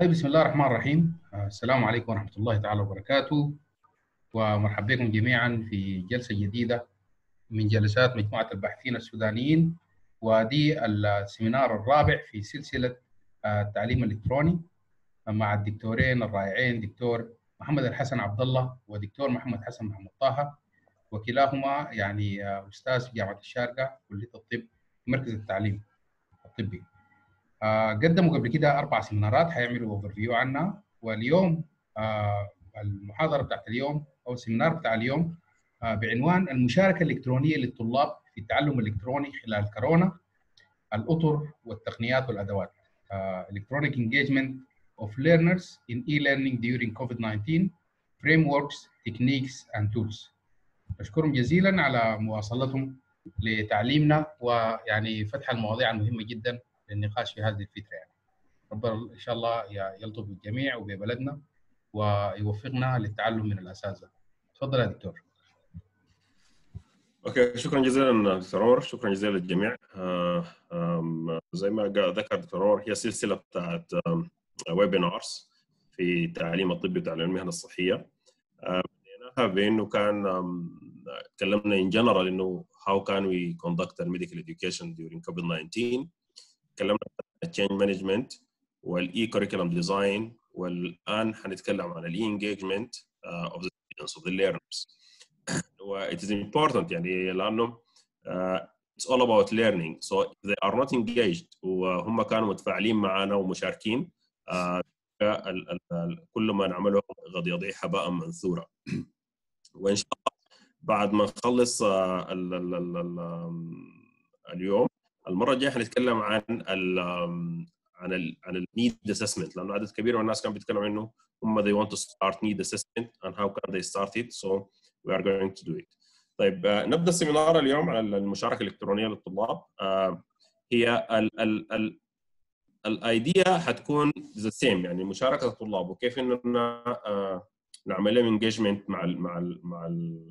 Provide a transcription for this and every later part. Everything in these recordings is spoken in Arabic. طيب، بسم الله الرحمن الرحيم. السلام عليكم ورحمة الله تعالى وبركاته، ومرحبا بكم جميعا في جلسة جديدة من جلسات مجموعة الباحثين السودانيين، ودي السيمينار الرابع في سلسلة التعليم الإلكتروني مع الدكتورين الرائعين دكتور محمد الحسن عبد الله ودكتور محمد حسن محمد طه، وكلاهما يعني أستاذ في جامعة الشارقة كلية الطب مركز التعليم الطبي. قدموا قبل كده 4 سيمينارات هيعملوا اوفرفيو عنها، واليوم المحاضره بتاعت اليوم او السيمينار بتاع اليوم بعنوان المشاركه الالكترونيه للطلاب في التعلم الالكتروني خلال كورونا، الاطر والتقنيات والادوات. Electronic engagement of learners in e-learning during COVID-19 frameworks, techniques and tools. بشكرهم جزيلا على مواصلتهم لتعليمنا ويعني فتح المواضيع المهمه جدا للنقاش في هذه الفترة. يعني ربنا إن شاء الله يلطف بالجميع وببلدنا ويوفقنا للتعلم من الأساتذة. تفضل يا دكتور. أوكي، شكرا جزيلا دكتور عمر، شكرا جزيلا للجميع. زي ما ذكر دكتور عمر، هي سلسلة بتاعت ويبينارز في التعليم الطبي وتعليم المهن الصحية. بديناها بأنه كان تكلمنا إن جنرال إنه how can we conduct medical education during COVID-19. تكلمنا عن change management والe curriculum design، والآن هنتكلم عن the engagement of the students of the learners. It is important يعني لأنه it's all about learning. So if they are not engaged وهم كانوا متفاعلين معنا ومشاركين، كل ما نعمله قد يضيع هباء منثورا. وإن شاء الله بعد ما نخلص اليوم، المرة الجاية حنتكلم عن ال عن ال عن ال need assessment، لأنه عدد كبير من الناس كانوا بيتكلموا إنه هم they want to start need assessment and how can they start it, so we are going to do it. طيب، نبدأ السيمينار اليوم على المشاركة الإلكترونية للطلاب. هي ال الأيديا هتكون the same، يعني مشاركة الطلاب وكيف إننا نعمل لهم engagement مع ال مع ال مع ال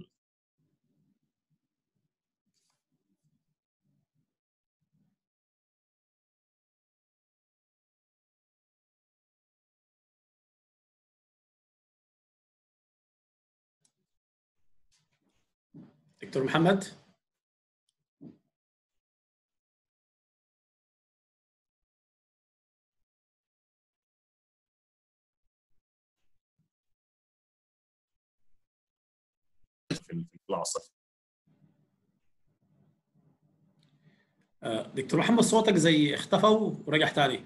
دكتور محمد. دكتور محمد صوتك زي اختفى ورجع تاني.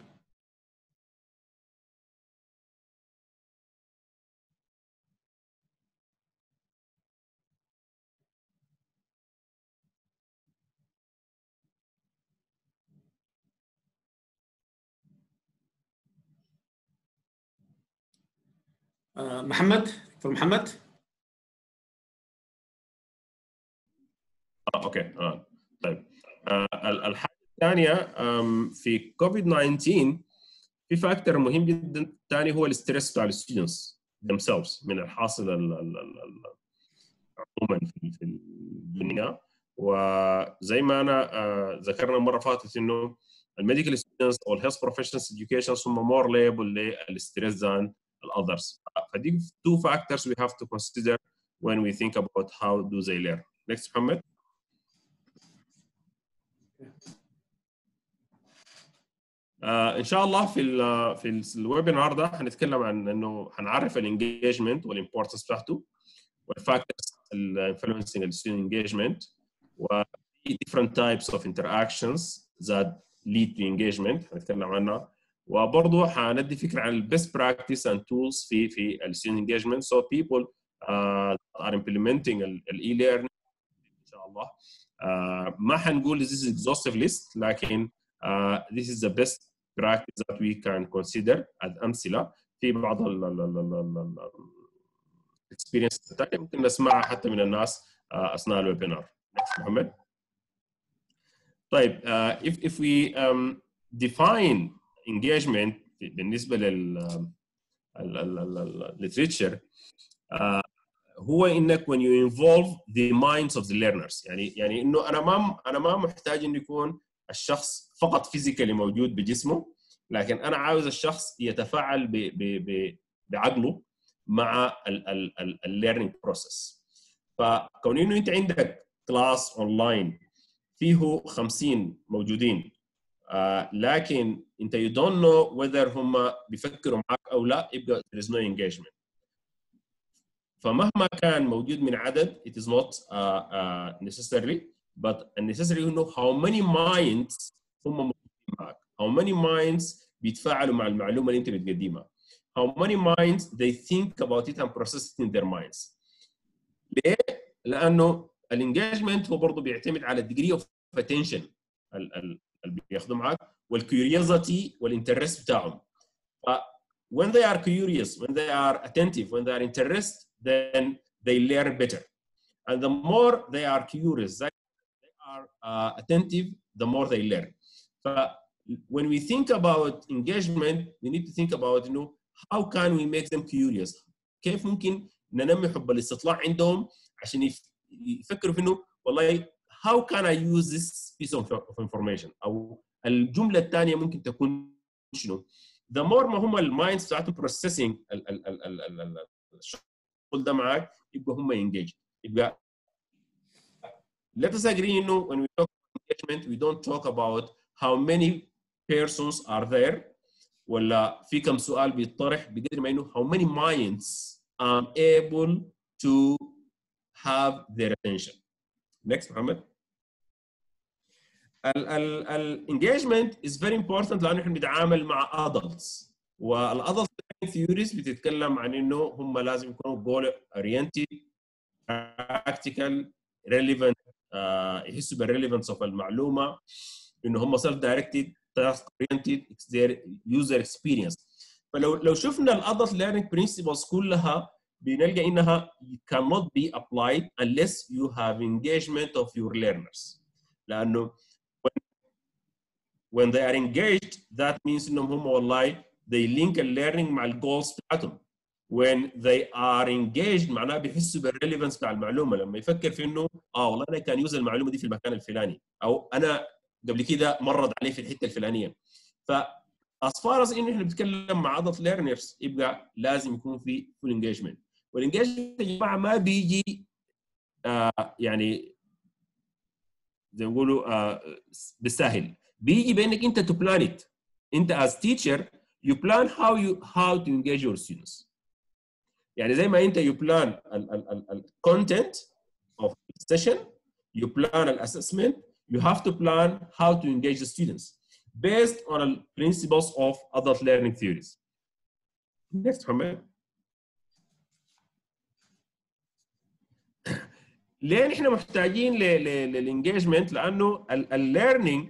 محمد، دكتور محمد. اوكي. طيب، الحاجه الثانيه في كوفيد 19 في فاكتور مهم جدا ثاني، هو الاسترس بتاع الستودنتس themselves من الحاصل عموما في الدنيا. وزي ما انا ذكرنا المره فاتت انه الميديكال ستودنتس او الهيلث بروفيشنز اديوكيشن هم مور ليبل للاسترس ذان others. These 2 factors we have to consider when we think about how do they learn. Next, Mohamed. إن شاء الله في الويبينار ده هنتكلم عن إنه هنعرف الانجيجمنت والimportance بتاعته، والfactors influencing the student engagement، و different types of interactions that lead to engagement هنتكلم عنها. وبرضه هندي فكره عن البيست براكتس اند تولز في الستودنت انجيجمنت، سو بيبل ار امبلمنتنج الاي ليرنينج ان شاء الله. ما هنقول this is exhaustive list، لكن this is the best practice that we can consider as امثله في بعض الاكسبيرينس ممكن نسمعها حتى من الناس اثناء الويبينار. محمد. طيب، if we define engagement بالنسبة للليتريتشر، هو إنك when you involve the minds of the learners، يعني إنه أنا ما محتاج إنه يكون الشخص فقط فيزيكالي موجود بجسمه، لكن أنا عاوز الشخص يتفاعل بعقله مع الليرنينج بروسيس. فكون إنه أنت عندك كلاس أونلاين فيه 50 موجودين، لكن أنت you don't know whether هم بيفكروا معك أو لا، يبقى there is no engagement. فمهما كان موجود من عدد it is not necessary, but necessary إنه how many minds هم موجودين معك. How many minds بيتفاعلوا مع المعلومة اللي أنت بتقدمها. How many minds they think about it and process it in their minds. ليه؟ لأنه الانجاجمنت هو برضه بيعتمد على degree of attention اللي بياخدوا معاك والكيوريوزيتي والانترست بتاعهم. When they are curious, when they are attentive, when they are interested, then they learn better. And the more they are curious, they are attentive, the more they learn. When we think about engagement, we need to think about, you know, how can we make them curious? كيف ممكن ننمي حب الاستطلاع عندهم عشان يفكروا في انه والله how can I use this piece of information؟ او الجملة الثانية ممكن تكون شنو؟ the more ما هم المايندز بتاعتهم processing الشغل ده معاك يبقى هم engaged. يبقى let us agree انه when we talk about engagement we don't talk about how many persons are there ولا في كم سؤال بيطرح بقدر ما انه how many minds are able to have their attention. Next Mohammed. Engagement is very important لأنه نحن بنتعامل مع adults والadult theories بتتكلم عن انه هم لازم يكونوا goal oriented, practical, relevant, يحسوا بالrelevance of المعلومة، انه هم self-directed, task oriented, user experience. فلو شفنا الadult learning principles كلها بنلقى انها cannot be applied unless you have engagement of your learners. لانه when they are engaged that means انهم هم والله they link the learning مع الجولز بتاعتهم. When they are engaged معناه بيحسوا بالrelevance بتاع المعلومة، لما يفكر في انه والله انا كان يوز المعلومة دي في المكان الفلاني او انا قبل كده مرد عليه في الحته الفلانيه. ف as far as انه احنا بنتكلم مع adult learners يبقى لازم يكون في full engagement. والengagement يا جماعه ما بيجي يعني زي ما بيقولوا بالسهل، بيجي بانك انت to plan it. انت as teacher you plan how to engage your students. يعني زي ما انت you plan content of the session, you plan the assessment. You have to plan how to engage the students based on the principles of adult learning theories. Next, Mohamed. ليه نحن محتاجين للengagement؟ لأنه learning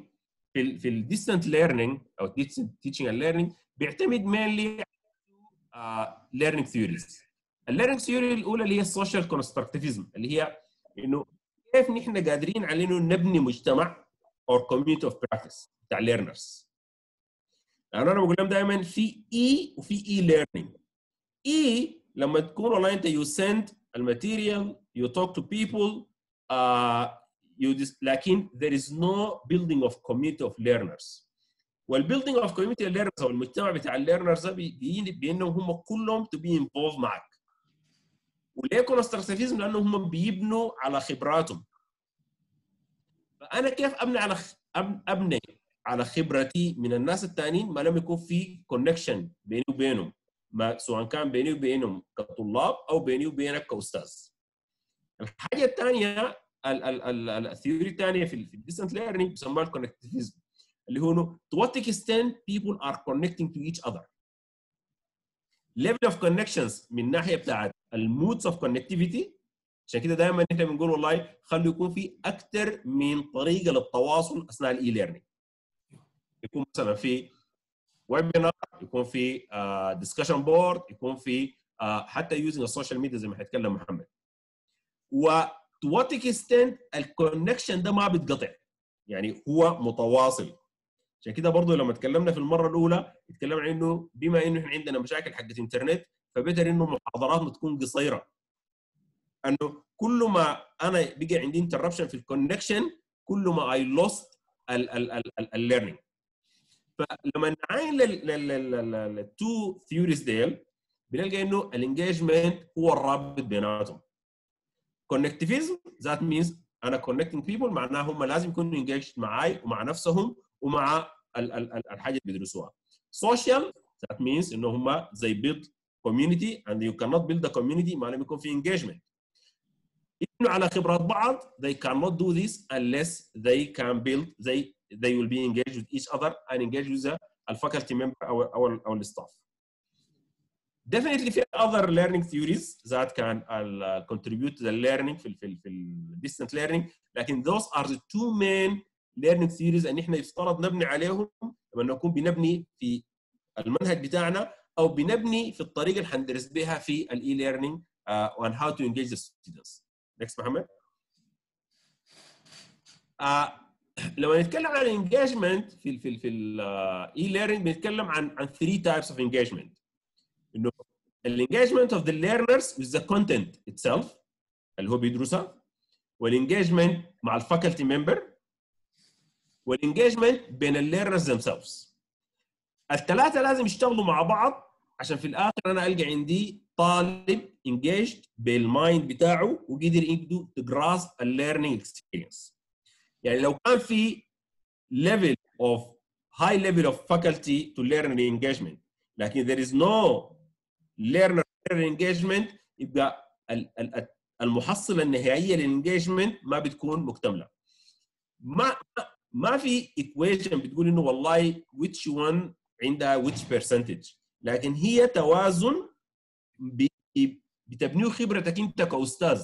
في distance learning أو teaching and learning بيعتمد mainly learning theories. learning theory الأولى اللي هي social constructivism اللي هي إنه كيف نحن قادرين على انه نبني مجتمع or community of practice بتاع learners. لانه انا بقول لهم دائما في اي وفي اي learning. اي لما تكون والله انت you send الماتيريال you talk to people لكن there is no building of community of learners. والbuilding of community of learners او المجتمع بتاع learners ده بيجي بانهم هم كلهم to be involved معك. وليه كونستركتيفيزم؟ لانهم هم بيبنوا على خبراتهم. فانا كيف ابني على خبرتي من الناس الثانيين ما لم يكون في كونكشن بيني وبينهم، ما سواء كان بيني وبينهم كطلاب او بيني وبينك كاستاذ. الحاجه الثانيه الثيوري الثانيه في الديستنت ليرنينج بيسموها الكونكتيفيزم اللي هو to what extent people are connecting to each other. level of connections من ناحيه بتاعت المودز اوف كونكتيفيتي، عشان كده دايما احنا بنقول والله خلوا يكون في اكثر من طريقه للتواصل اثناء الاي ليرنينج. يكون مثلا في ويبينار، يكون في ديسكشن بورد، يكون في حتى يوزنج السوشيال ميديا زي ما هيتكلم محمد. و تو وات اكستنت الكونكشن ده ما بيتقطع، يعني هو متواصل. عشان كده برضه لما اتكلمنا في المره الاولى اتكلمنا عن انه بما انه احنا عندنا مشاكل حقت الانترنت فبتر انه محاضراتنا تكون قصيره. انه كل ما انا بقى عندي انتربشن في الكونكشن كل ما اي لوست الليرنينج. فلما نعاين للتو ثيوريز ديل بنلقى انه الانجيجمنت هو الرابط بيناتهم. كونكتيفيزم ذات مينز انا كونكتنج بيبل، معناها هم لازم يكونوا انجيجد معاي ومع نفسهم ومع الحاجه اللي بيدرسوها. سوشيال ذات مينز انه هم زي بيض community and you cannot build a community ما لم يكون في engagement. إنه على خبرات بعض they cannot do this unless they can build they will be engaged with each other and engaged with the faculty member or the staff. Definitely في other learning theories that can contribute to the learning في distance learning، لكن those are the two main learning theories اللي إحنا يفترض نبني عليهم لما نكون بنبني في المنهج بتاعنا أو بنبني في الطريقة اللي حندرس بها في الإي ليرنينج on how to engage the students. Next محمد. لما نتكلم عن engagement في الإي ليرنينج بنتكلم عن three types of engagement. إنه الengagement of the learners with the content itself اللي هو بيدرسها، والengagement مع الفاكولتي ممبر، والengagement بين الليرنرز themselves. الثلاثة لازم يشتغلوا مع بعض عشان في الآخر أنا ألقى عندي طالب engaged بالمايند بتاعه وقدر يبدو تجراس الليرنينج اكسبيرينس. يعني لو كان في level of high level of faculty to learner engagement لكن there is no learner engagement يبقى المحصلة النهائية للانجيجمنت ما بتكون مكتملة. ما في equation بتقول إنه والله which one عندها which percentage، لكن هي توازن بتبنيه خبرتك انت كاستاذ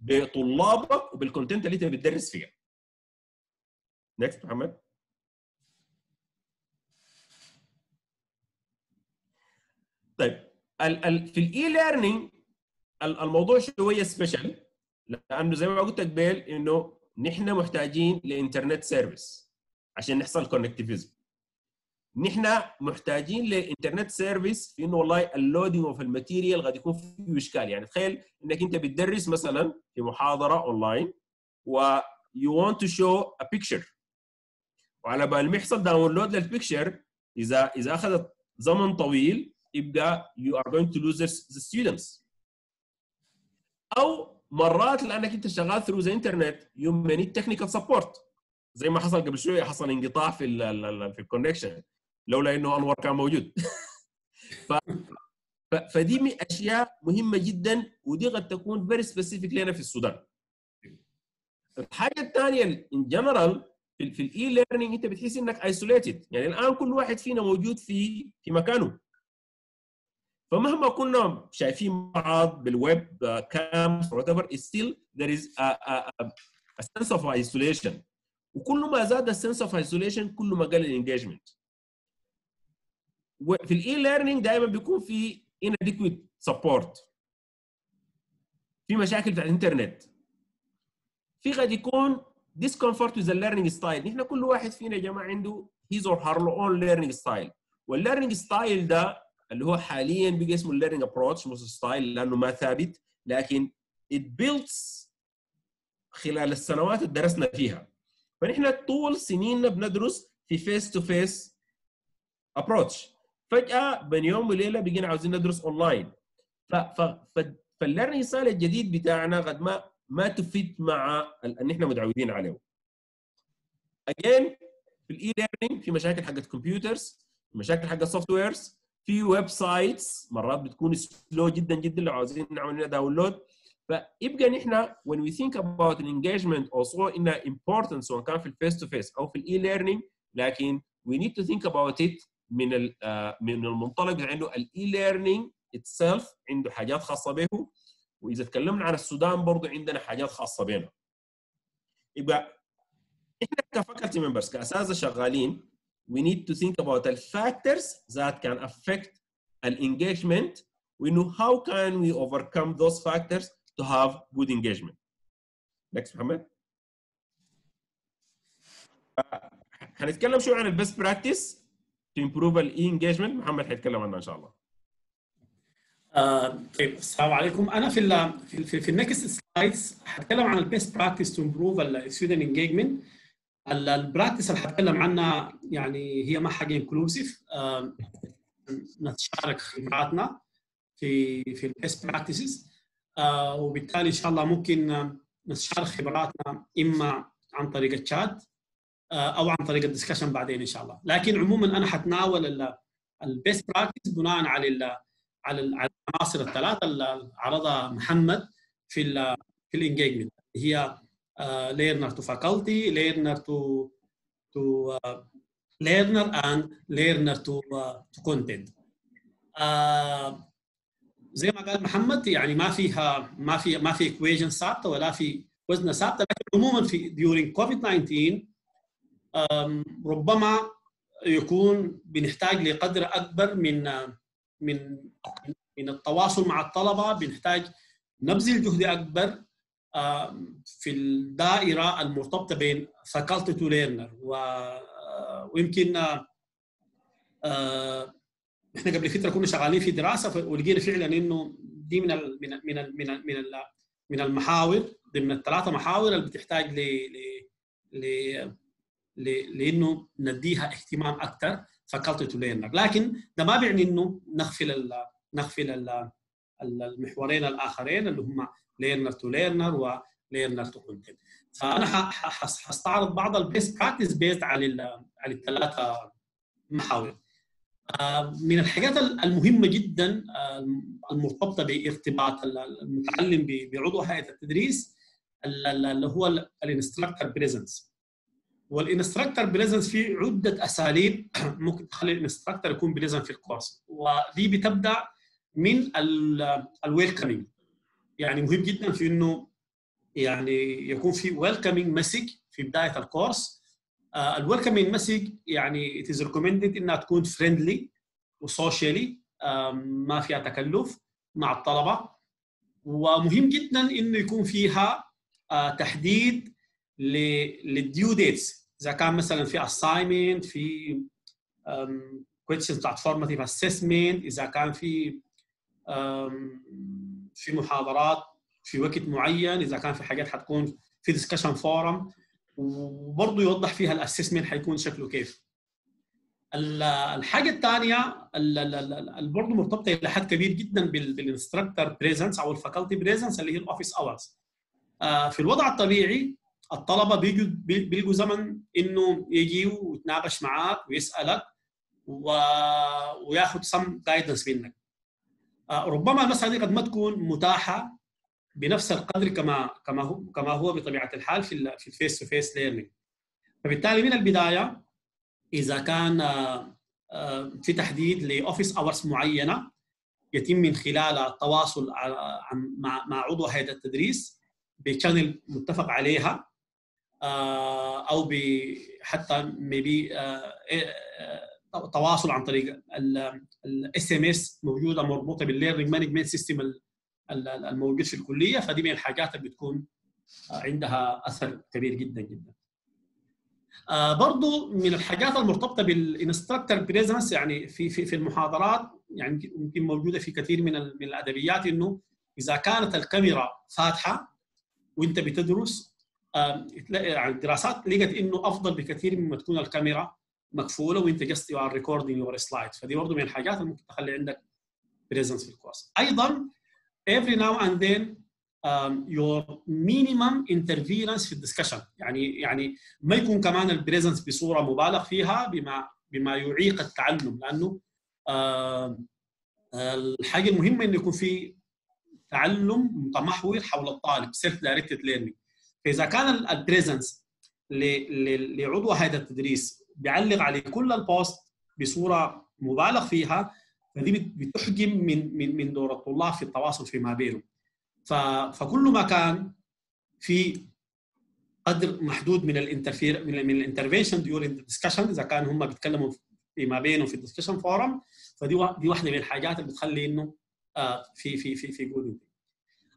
بطلابك وبالكونتنت اللي انت بتدرس فيها. Next محمد. طيب في الاي ليرنينج الموضوع شويه سبيشال لانه زي ما قلت قبل انه نحن محتاجين لانترنت سيرفيس عشان نحصل كونكتيفيزم. نحن محتاجين لانترنت سيرفيس في انه والله اللودنج اوف الماتيريال قد يكون فيه اشكال. يعني تخيل انك انت بتدرس مثلا في محاضره اونلاين و you want to show a picture وعلى بال ما يحصل داونلود للبيكتشر اذا اخذت زمن طويل يبقى you are going to lose the students. او مرات لانك انت شغال through the internet you may need technical support زي ما حصل قبل شويه، حصل انقطاع في الكونكشن لولا انه انور كان موجود. فدي من اشياء مهمه جدا ودي قد تكون فيري سبيسيفيك لنا في السودان. الحاجه الثانيه ان جنرال في الاي ليرنينج انت بتحس انك ايسوليتد، يعني الان كل واحد فينا موجود في مكانه. فمهما كنا شايفين بعض بالويب كامس وات ايفر still there is a sense of isolation، وكل ما زاد السنس اوف ايسوليشن كل ما قل الانجيجمنت. وفي الاي ليرنينج دائما بيكون في inadequate support، في مشاكل في الانترنت، في قد يكون discomfort with the learning style. نحن كل واحد فينا يا جماعه عنده his or her own learning style، والlearning style ده اللي هو حاليا بقى اسمه learning approach مش ستايل لانه ما ثابت، لكن it builds خلال السنوات اللي درسنا فيها. فنحن طول سنيننا بندرس في فيس تو فيس ابروتش، فجأة بين يوم وليلة بقينا عاوزين ندرس اونلاين. فالليرنينج ستايل الجديد بتاعنا قد ما تفيد مع اللي احنا متعودين عليه. اجين في الاي ليرنينج في مشاكل حقت كمبيوترز، مشاكل حقت سوفت ويرز، في ويب سايتس مرات بتكون سلو جدا جدا لو عاوزين نعمل لنا داونلود. فيبقى نحن when we think about engagement also in the importance سواء كان في الفيس تو فيس او في الاي ليرنينج، لكن we need to think about it من المنطلق اللي عنده الاي ليرنينج itself عنده حاجات خاصه به، واذا تكلمنا عن السودان برضه عندنا حاجات خاصه بينا. يبقى احنا كفاكولتي ممبرز كاساتذه شغالين we need to think about the factors that can affect الengagement وانه how can we overcome those factors to have good engagement. Next محمد. هنتكلم شوي عن البيست براكتس to improve الاي انجيجمنت، محمد حيتكلم عنها ان شاء الله. طيب السلام عليكم. انا في النكست سلايدز هتكلم عن البيست براكتس تو امبروف الستودنت انجيجمنت، البراكتس اللي حتكلم عنها يعني هي ما حاجه انكلوسيف، نتشارك خبراتنا في البيست براكتسز، وبالتالي ان شاء الله ممكن نتشارك خبراتنا اما عن طريق الشات او عن طريق الدسكشن بعدين ان شاء الله. لكن عموما انا حتناول البيست براكتس بناء على العناصر الثلاثه اللي عرضها محمد في الانجيجمنت، هي learner to faculty, learner and learner to content. زي ما قال محمد يعني ما في equation ثابته ولا في وزنه ثابته، لكن عموما في during COVID-19 ربما يكون بنحتاج لقدر اكبر من التواصل مع الطلبه، بنحتاج نبذل جهد اكبر في الدائرة المرتبطة بين faculty to learner، ويمكن احنا قبل فترة كنا شغالين في دراسة ولقينا فعلا انه دي من ال من ال من ال من ال من, ال من المحاور ضمن الثلاثة محاور اللي بتحتاج لانه نديها اهتمام اكثر faculty to learner، لكن ده ما بيعني انه نغفل المحورين الاخرين اللي هم learner to learner و learner to content. فانا حستعرض بعض البيست براكتس بيست على الثلاثه محاور. من الحاجات المهمه جدا المرتبطه بارتباط المتعلم بعضو هيئه التدريس اللي هو الانستراكتور بريزنس. والانستراكتور بريزنس في عده اساليب ممكن تخلي الانستراكتور يكون بريزنت في الكورس، ودي بتبدا من الويلكمينج. يعني مهم جدا في انه يعني يكون في ويلكمينج مسج في بدايه الكورس. الويلكمينج مسج يعني it is recommended انها تكون فريندلي وسوشيالي، ما فيها تكلف مع الطلبه، ومهم جدا انه يكون فيها تحديد للديو ديتس، اذا كان مثلا في assignment، في questions بتاعت formative assessment، اذا كان في محاضرات في وقت معين، اذا كان في حاجات حتكون في ديسكشن فورم، وبرضه يوضح فيها الاسسمنت حيكون شكله كيف. الحاجه الثانيه اللي برضه مرتبطه الى حد كبير جدا بالانستراكتور بريزنس او الفاكولتي بريزنس اللي هي الاوفيس اورز. في الوضع الطبيعي الطلبه بيلقوا زمن انه يجي ويتناقش معاك ويسالك وياخذ سم جايدنس منك. ربما المساله دي قد ما تكون متاحه بنفس القدر كما هو بطبيعه الحال في الفيس تو فيس ليرنينج. فبالتالي من البدايه اذا كان في تحديد لاوفيس اورز معينه يتم من خلالها التواصل مع عضو هيئه التدريس بشانل متفق عليها، او حتى ميبي تواصل عن طريق الاس ام اس موجوده مربوطه بالليرنينج مانجمنت سيستم الموجود في الكليه، فدي من الحاجات اللي بتكون عندها اثر كبير جدا جدا. برضه من الحاجات المرتبطه بالانستراكتور بريزنس يعني في المحاضرات، يعني ممكن موجوده في كثير من الادبيات، انه اذا كانت الكاميرا فاتحه وانت بتدرس، يعني الدراسات لقت انه افضل بكثير مما تكون الكاميرا مقفوله وانت جست يو ار ريكوردينج يور سلايد، فدي برضه من الحاجات اللي ممكن تخلي عندك بريزنس في الكورس. ايضا every now and then your minimum interference في الدسكشن، يعني ما يكون كمان البريزنس بصوره مبالغ فيها بما يعيق التعلم، لانه الحاجه المهمه انه يكون في تعلم متمحور حول الطالب self-directed learning. فاذا كان البريزنس لعضو هيئه التدريس بيعلق على كل البوست بصوره مبالغ فيها، فدي بتحجم من دور الطلاب في التواصل فيما بينهم. فكل ما كان في قدر محدود من الانترفينشن ديورينج الدسكشن، اذا كان هم بيتكلموا فيما بينهم في الدسكشن فورم، فدي واحده من الحاجات اللي بتخلي انه في في في في جودة.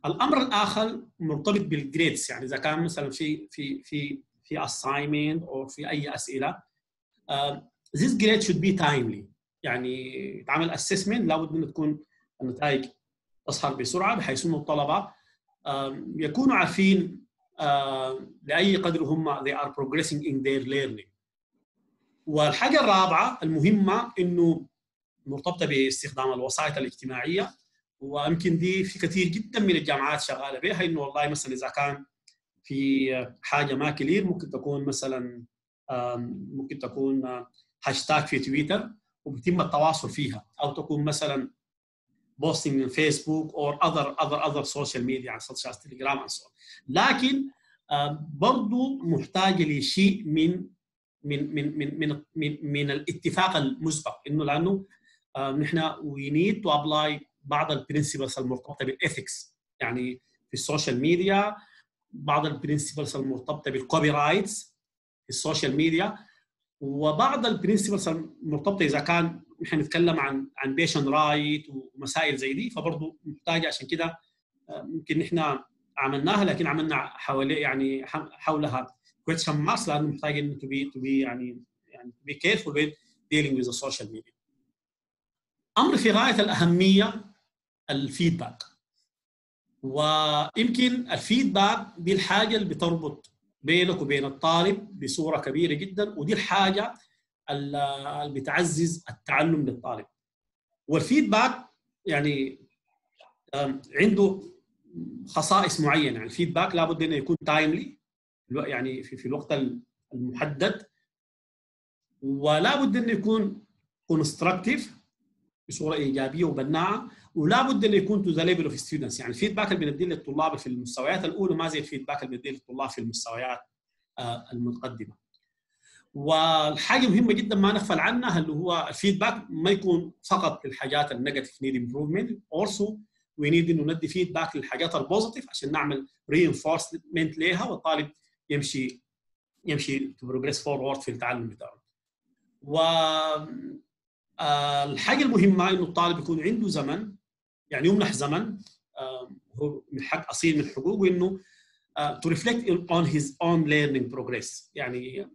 الامر الاخر مرتبط بالجريدز، يعني اذا كان مثلا في في في في assignment او في اي اسئله، this grade should be timely. يعني تعمل assessment لابد منه تكون النتائج تظهر بسرعه بحيث انه الطلبه يكونوا عارفين لأي قدر هم they are progressing in their learning. والحاجة الرابعة المهمة إنه مرتبطة باستخدام الوسائط الاجتماعية، ويمكن دي في كثير جدا من الجامعات شغالة بها، إنه والله مثلا إذا كان في حاجة ما كلير ممكن تكون مثلا هاشتاج في تويتر وبيتم التواصل فيها، أو تكون مثلا بوستنج من فيسبوك أو other social media على سوشيال تيليجرام and so on. لكن برضو محتاجة لشيء من الاتفاق المسبق، إنه لأنه نحن we need to apply بعض البرنسيبلز المرتبطة بالإثكس، يعني في السوشيال ميديا، بعض البرنسيبلز المرتبطة بالكوبي رايتس في السوشيال ميديا، وبعض البرنسيبلز المرتبطة إذا كان نحن نتكلم عن بيشن رايت ومسائل زي دي، فبرضه محتاجة. عشان كده يمكن نحن عملناها، لكن عملنا حوالي يعني حولها question marks، لأنه محتاج إنه to be يعني to be careful with dealing with the social media. أمر في غاية الأهمية الفيدباك، ويمكن الفيدباك دي الحاجة اللي بتربط بينك وبين الطالب بصورة كبيرة جدا، ودي الحاجة اللي بتعزز التعلم للطالب. والفيدباك يعني عنده خصائص معينة، يعني الفيدباك لابد إنه يكون تايملي، يعني في الوقت المحدد، ولا بد إنه يكون كونستراكتيف بصورة إيجابية وبناعة، ولا بد إنه يكون تو ذا ليفل أوف ستودنتس، يعني الفيدباك اللي بنديه للطلاب في المستويات الأولى ما زي الفيدباك اللي بنديه للطلاب في المستويات المتقدمة. والحاجة مهمة جدا ما نغفل عنها اللي هو الفيدباك ما يكون فقط للحاجات النيجاتيف، نيد امبروفمنت، also we need إنه ندي فيدباك للحاجات البوزيتيف عشان نعمل reinforcement لها، والطالب يمشي to progress forward في التعلم بتاعه. والحاجة المهمة إنه الطالب يكون عنده زمن، يعني يمنح زمن هو من حق أصيل من حقوقه إنه to reflect on his own learning progress، يعني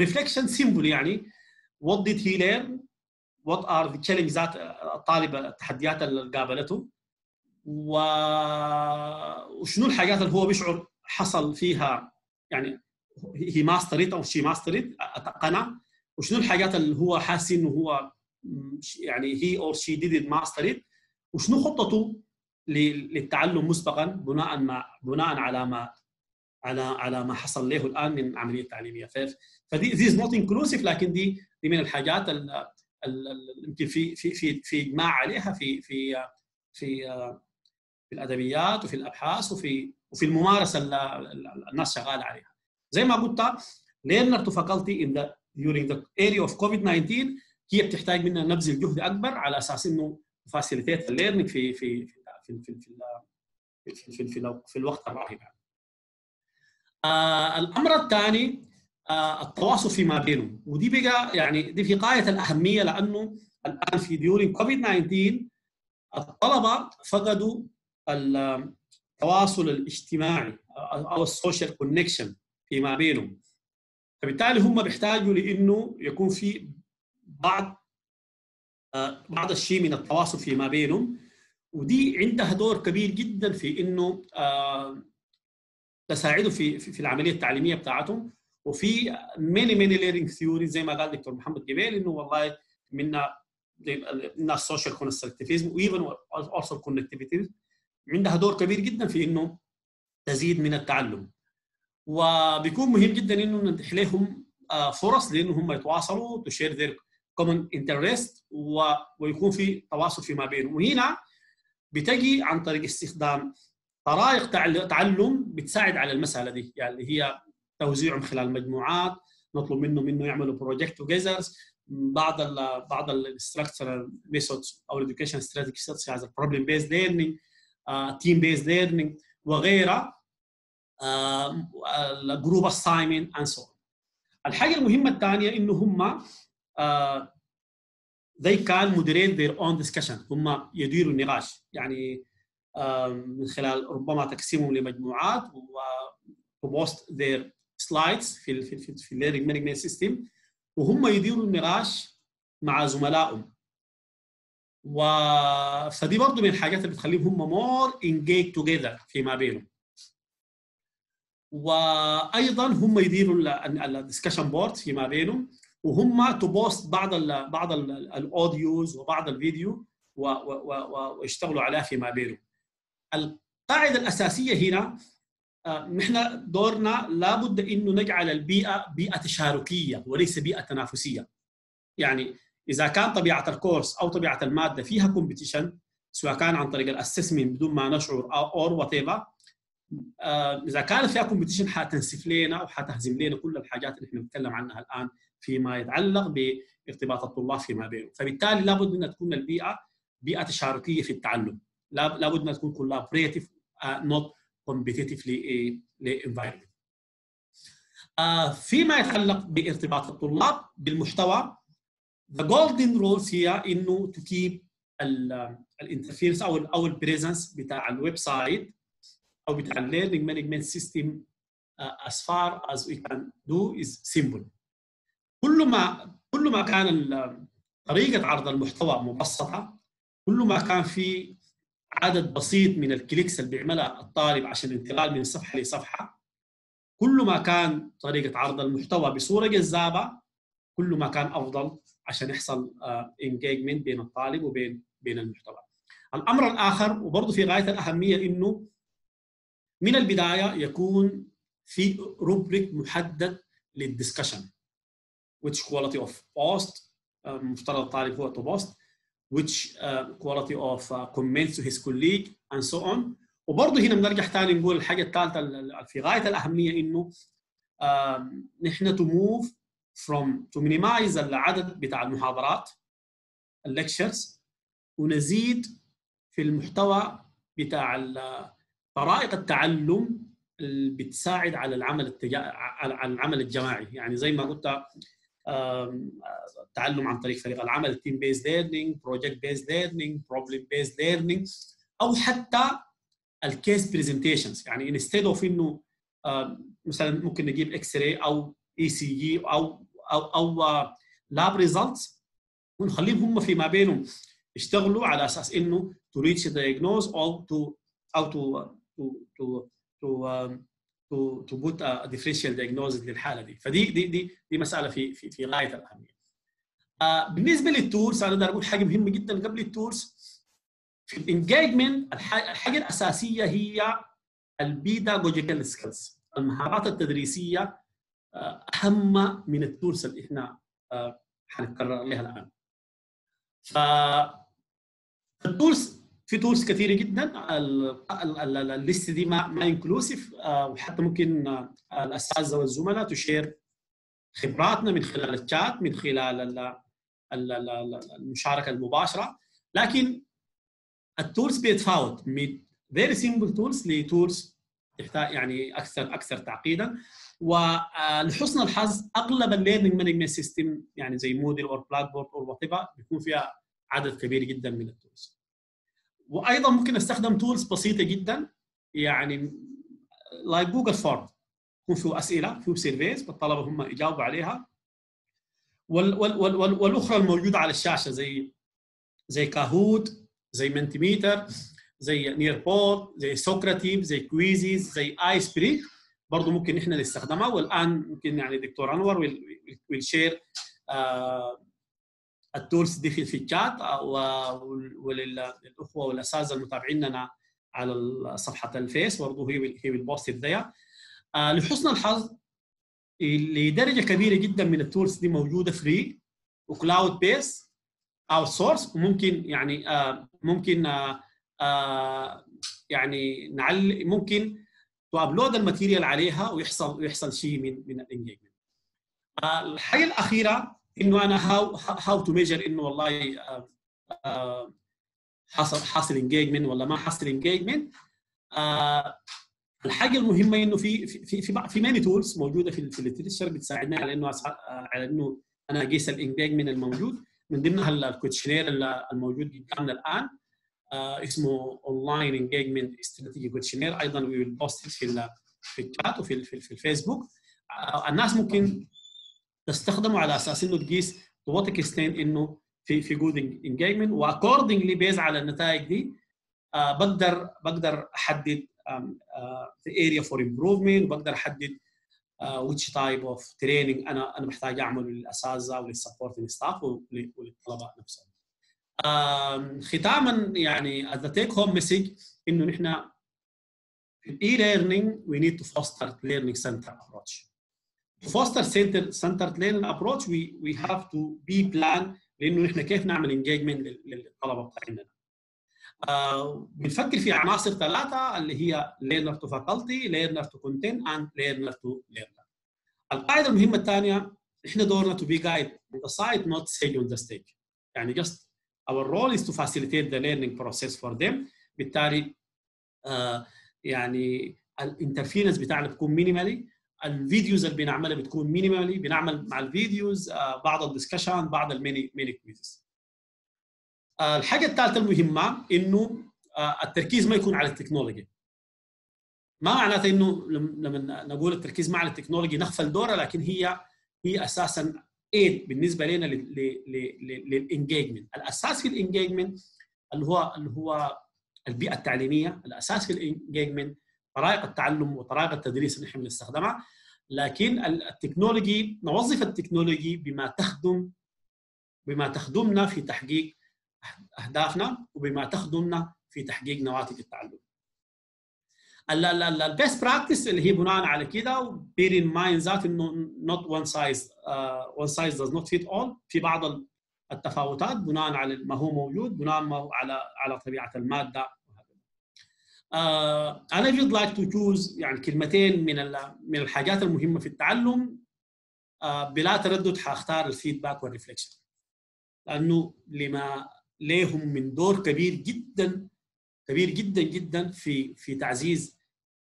reflection simple، يعني what did he learn، what are the challenges that الطالب التحديات اللي قابلته، وشنو الحاجات اللي هو بيشعر حصل فيها، يعني هي ماستريت او شي ماستريت اتقنها، وشنو الحاجات اللي هو حاسس انه هو يعني هي اور شي ديد ماستريت، وشنو خطته للتعلم مسبقا بناء على ما حصل له الان من عمليه تعليميه. فدي is not inclusive، لكن دي من الحاجات اللي يمكن في اجماع عليها في في في في الادبيات وفي الابحاث وفي الممارسه اللي الناس شغاله عليها. زي ما قلت learner to faculty in the during the area of COVID-19 هي بتحتاج منا نبذل جهد اكبر على اساس انه facilitate learning في في في في في في في في الوقت الراهن. الامر الثاني التواصل فيما بينهم، ودي بقى يعني دي في غايه الاهميه، لانه الان في during COVID-19 الطلبه فقدوا التواصل الاجتماعي او السوشيال كونكشن فيما بينهم، فبالتالي هم بيحتاجوا لانه يكون في بعض الشيء من التواصل فيما بينهم، ودي عندها دور كبير جدا في انه تساعده في العمليه التعليميه بتاعتهم. وفي many learning theories زي ما قال دكتور محمد جبيل انه والله من السوشيال كونستراكتيفيزم وايفن also كونكتيفيتيز عندها دور كبير جدا في انه تزيد من التعلم، وبيكون مهم جدا انه نتيح لهم فرص لان هم يتواصلوا to share their common interest ويكون في تواصل فيما بينهم. وهنا بتجي عن طريق استخدام طرائق تعلم بتساعد على المساله دي، يعني هي توزيعهم خلال مجموعات، نطلب منهم انه يعملوا بروجكت توجذرز، بعض الاستراكشرال ميثودز او الاديوكيشن استراتيجيز از بروبلم بيز ليرنينج، تيم بيز ليرنينج وغيرها، الجروب اساينمنت اند سو. الحاجه المهمه الثانيه انه هم they can moderate their own discussion، هم يديروا النقاش، يعني من خلال ربما تقسيمهم لمجموعات وبوست their slides في learning management system، وهم يديروا النقاش مع زملائهم. فدي برضه من الحاجات اللي بتخليهم هم more engaged together فيما بينهم. وايضا هم يديروا الدسكشن بورد فيما بينهم، وهم تبوست بعض الاوديوز وبعض الفيديو ويشتغلوا عليها فيما بينهم. القاعده الاساسيه هنا نحن دورنا لابد انه نجعل البيئه بيئه تشاركيه وليس بيئه تنافسيه. يعني اذا كان طبيعه الكورس او طبيعه الماده فيها كومبيتيشن، سواء كان عن طريق الاسسمنت بدون ما نشعر او وات ايفر، اذا كان فيها كومبيتيشن حتنسف لنا وحتهزم لنا كل الحاجات اللي احنا بنتكلم عنها الان فيما يتعلق بارتباط الطلاب فيما بينهم. فبالتالي لابد ان تكون البيئه بيئه تشاركيه في التعلم، لابد ان تكون كولابريتيف نوت كومبيتيتيفلي انفايرمنت. فيما يتعلق بارتباط الطلاب بالمحتوى، the golden rules هي انه to keep الانترفيرنس او البريزنس بتاع الويب سايت او بتاع الليرنينج مانجمنت سيستم as far as we can do is simple. كل ما كان طريقه عرض المحتوى مبسطه، كل ما كان في عدد بسيط من الكليكس اللي بيعملها الطالب عشان الانتقال من صفحه لصفحه، كل ما كان طريقه عرض المحتوى بصوره جذابه، كل ما كان افضل عشان يحصل انجيجمنت بين الطالب وبين المحتوى. الامر الاخر وبرضه في غايه الاهميه انه من البدايه يكون في روبريك محدد للدسكشن. which quality of post مفترض الطالب هو to post، which quality of comments to his colleague and so on. وبرضه هنا بنرجع ثاني نقول الحاجه الثالثه في غايه الاهميه انه نحن to move from to minimize العدد بتاع المحاضرات lectures ونزيد في المحتوى بتاع طرائق التعلم اللي بتساعد على العمل الجماعي. يعني زي ما قلت التعلم عن طريق فريق العمل، التيم بيز ليرنينج، بروجكت بيز ليرنينج، بروبلم بيز ليرنينج، او حتى الكيس بريزنتيشنز. يعني انستيد اوف انه مثلا ممكن نجيب اكس راي او اي سي جي او لاب ريزلتس ونخليهم هم فيما بينهم يشتغلوا على اساس انه تو ريتش دايجنوز او to put a differential diagnosis للحاله دي. فدي دي دي دي مساله في غايه الاهميه. بالنسبه للتورز، انا بدي اقول حاجه مهمه جدا قبل التورز. في الانجيجمنت الحاجه الاساسيه هي البيداغوجيكال سكيلز، المهارات التدريسيه اهم من التورز اللي احنا حنتكرر عليها الان. فالتورز في تولز كثيره جدا، الليست دي ما انكلوسيف، وحتى ممكن الاساتذه والزملاء تشير خبراتنا من خلال الشات، من خلال المشاركه المباشره. لكن التولز بيتفاوت من فيري سمبل تولز لتولز تحتاج يعني اكثر تعقيدا. ولحسن الحظ اغلب الليرنينج مانجمنت سيستم يعني زي مودل او بلات بورد او وات ايفر بيكون فيها عدد كبير جدا من التولز. وايضا ممكن استخدم تولز بسيطه جدا، يعني لايك جوجل فورم يكون فيه اسئله، فيه سيرفيز والطلبه هم يجاوبوا عليها، والاخرى الموجوده على الشاشه زي كاهوت، زي منتيميتر، زي نيربورد، زي سوكراتيف، زي كويزيز، زي ايس بريك، برضه ممكن احنا نستخدمها. والان ممكن يعني دكتور انور ويشير التولز دي في الشات، وللاخوه والاساتذه المتابعين لنا على صفحه الفيس برضه هي البوست بدايه. لحسن الحظ لدرجه كبيره جدا من التولز دي موجوده فري وكلاود بيس اوت سورس، وممكن يعني يعني نعلق ممكن تابلود الماتيريال عليها ويحصل شيء من الانجيجمنت. الحاجه الاخيره انه انا هاو تو ميجر انه والله حصل انجيجمنت ولا ما حصل انجيجمنت. الحاجه المهمه انه في في في في ماني تولز موجوده في الليترشر بتساعدنا على انه انا اقيس الانجيجمنت الموجود، من ضمنها الكوتشنير الموجود قدامنا الان اسمه اونلاين انجيجمنت استراتيجي كوتشنير. ايضا وي ويل بوست في الشات وفي الفيسبوك. الناس ممكن تستخدمه على اساس انه تقيس تواتك اكستين انه في جود انجيجمنت، واكوردنجلي بيز على النتائج دي بقدر احدد the area for improvement، وبقدر احدد which type of training انا محتاج اعمله للاساتذه وللسبورتنج ستاف وللطلبه نفسهم. ختاما يعني as the take home message انه نحن في الاي ليرنينج we need to foster learning center approach. To foster centered learning approach we have to be plan لانه نحن كيف نعمل engagement للطلبه بتاعنا. بنفكر في عناصر ثلاثه اللي هي learner to faculty، learner to content and learner to learner. القاعده المهمه الثانيه احنا دورنا to be guide on the side not stay on the stage. يعني just our role is to facilitate the learning process for them. بالتالي يعني الانترفيرنس بتاعنا بتكون مينيمالي، الفيديوز اللي بنعملها بتكون مينيمالي، بنعمل مع الفيديوز بعض الدسكشن، بعض الميني كويزز. الحاجه الثالثه المهمه انه التركيز ما يكون على التكنولوجي. ما معناته انه لما نقول التركيز ما على التكنولوجي نغفل دورها، لكن هي اساسا ايد بالنسبه لنا للانجيجمنت. الاساس في الانجيجمنت اللي هو البيئه التعليميه، الاساس في الانجيجمنت طرائق التعلم وطرائق التدريس اللي احنا بنستخدمها، لكن التكنولوجي نوظف التكنولوجي بما تخدمنا في تحقيق اهدافنا وبما تخدمنا في تحقيق نواتج التعلم. البيست براكتس اللي هي بناء على كده، بير ان مايند ذات انه نوت وان سايز داز نوت فيت اول، في بعض التفاوتات بناء على ما هو موجود، بناء على طبيعه الماده وهكذا. انا would like to choose يعني كلمتين من الحاجات المهمه في التعلم، بلا تردد هختار الفيدباك والريفليكشن، لانه لما ليهم من دور كبير جدا في تعزيز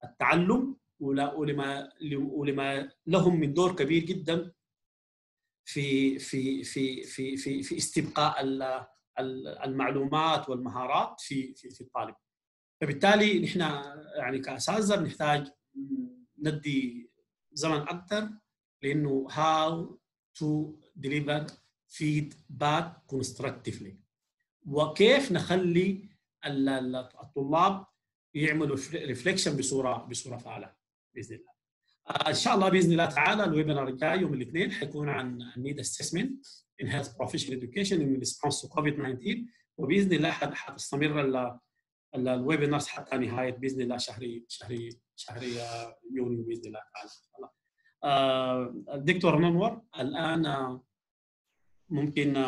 التعلم، ولما لهم من دور كبير جدا في في في في في في استبقاء المعلومات والمهارات في الطالب. فبالتالي نحن يعني كأساتذة بنحتاج ندي زمن اكثر لانه how to deliver feedback constructively، وكيف نخلي الطلاب يعملوا ريفليكشن بصوره فعاله باذن الله. ان شاء الله باذن الله تعالى الويبينار الجاي يوم الاثنين حيكون عن need assessment in health professional education in response to COVID-19، وباذن الله حتستمر الويبينارز حتى نهايه باذن الله شهر يونيو باذن الله تعالى. ان شاء الله الدكتور انور الان ممكن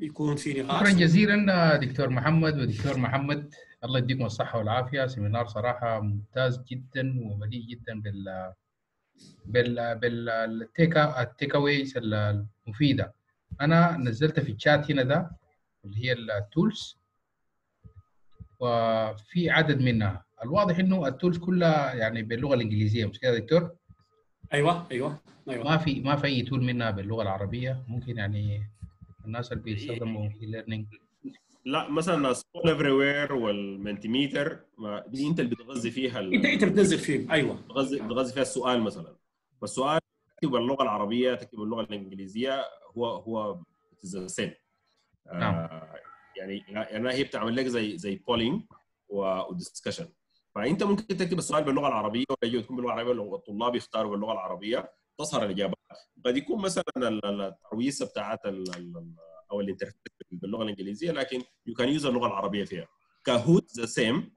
يكون في نقاش. شكرا جزيلا دكتور محمد. ودكتور محمد الله يديكم الصحة والعافية، سيمينار صراحة ممتاز جدا ومليء جدا التيك اويز المفيدة. أنا نزلت في الشات هنا ده اللي هي التولز، وفي عدد منها الواضح إنه التولز كلها يعني باللغة الإنجليزية، مش كده يا دكتور؟ أيوه ما في أي تول منها باللغة العربية. ممكن يعني الناس اللي بيستخدموا في ليرنينج، لا مثلا سكول افري وير والمنتيميتر دي انت اللي بتغذي فيها انت بتنزل فيه. ايوه بتغذي فيها السؤال مثلا، والسؤال تكتب باللغه العربيه تكتب باللغه الانجليزيه، هو زي يعني هي بتعمل لك زي بولينج ودسكشن. فانت ممكن تكتب السؤال باللغه العربيه ويجي تكون باللغه العربيه والطلاب يختاروا باللغه العربيه، تظهر الاجابات. قد يكون مثلا التعويسه بتاعت او الانترفيس باللغه الانجليزيه، لكن يو كان يوز اللغه العربيه فيها. كاهوت ذا سيم،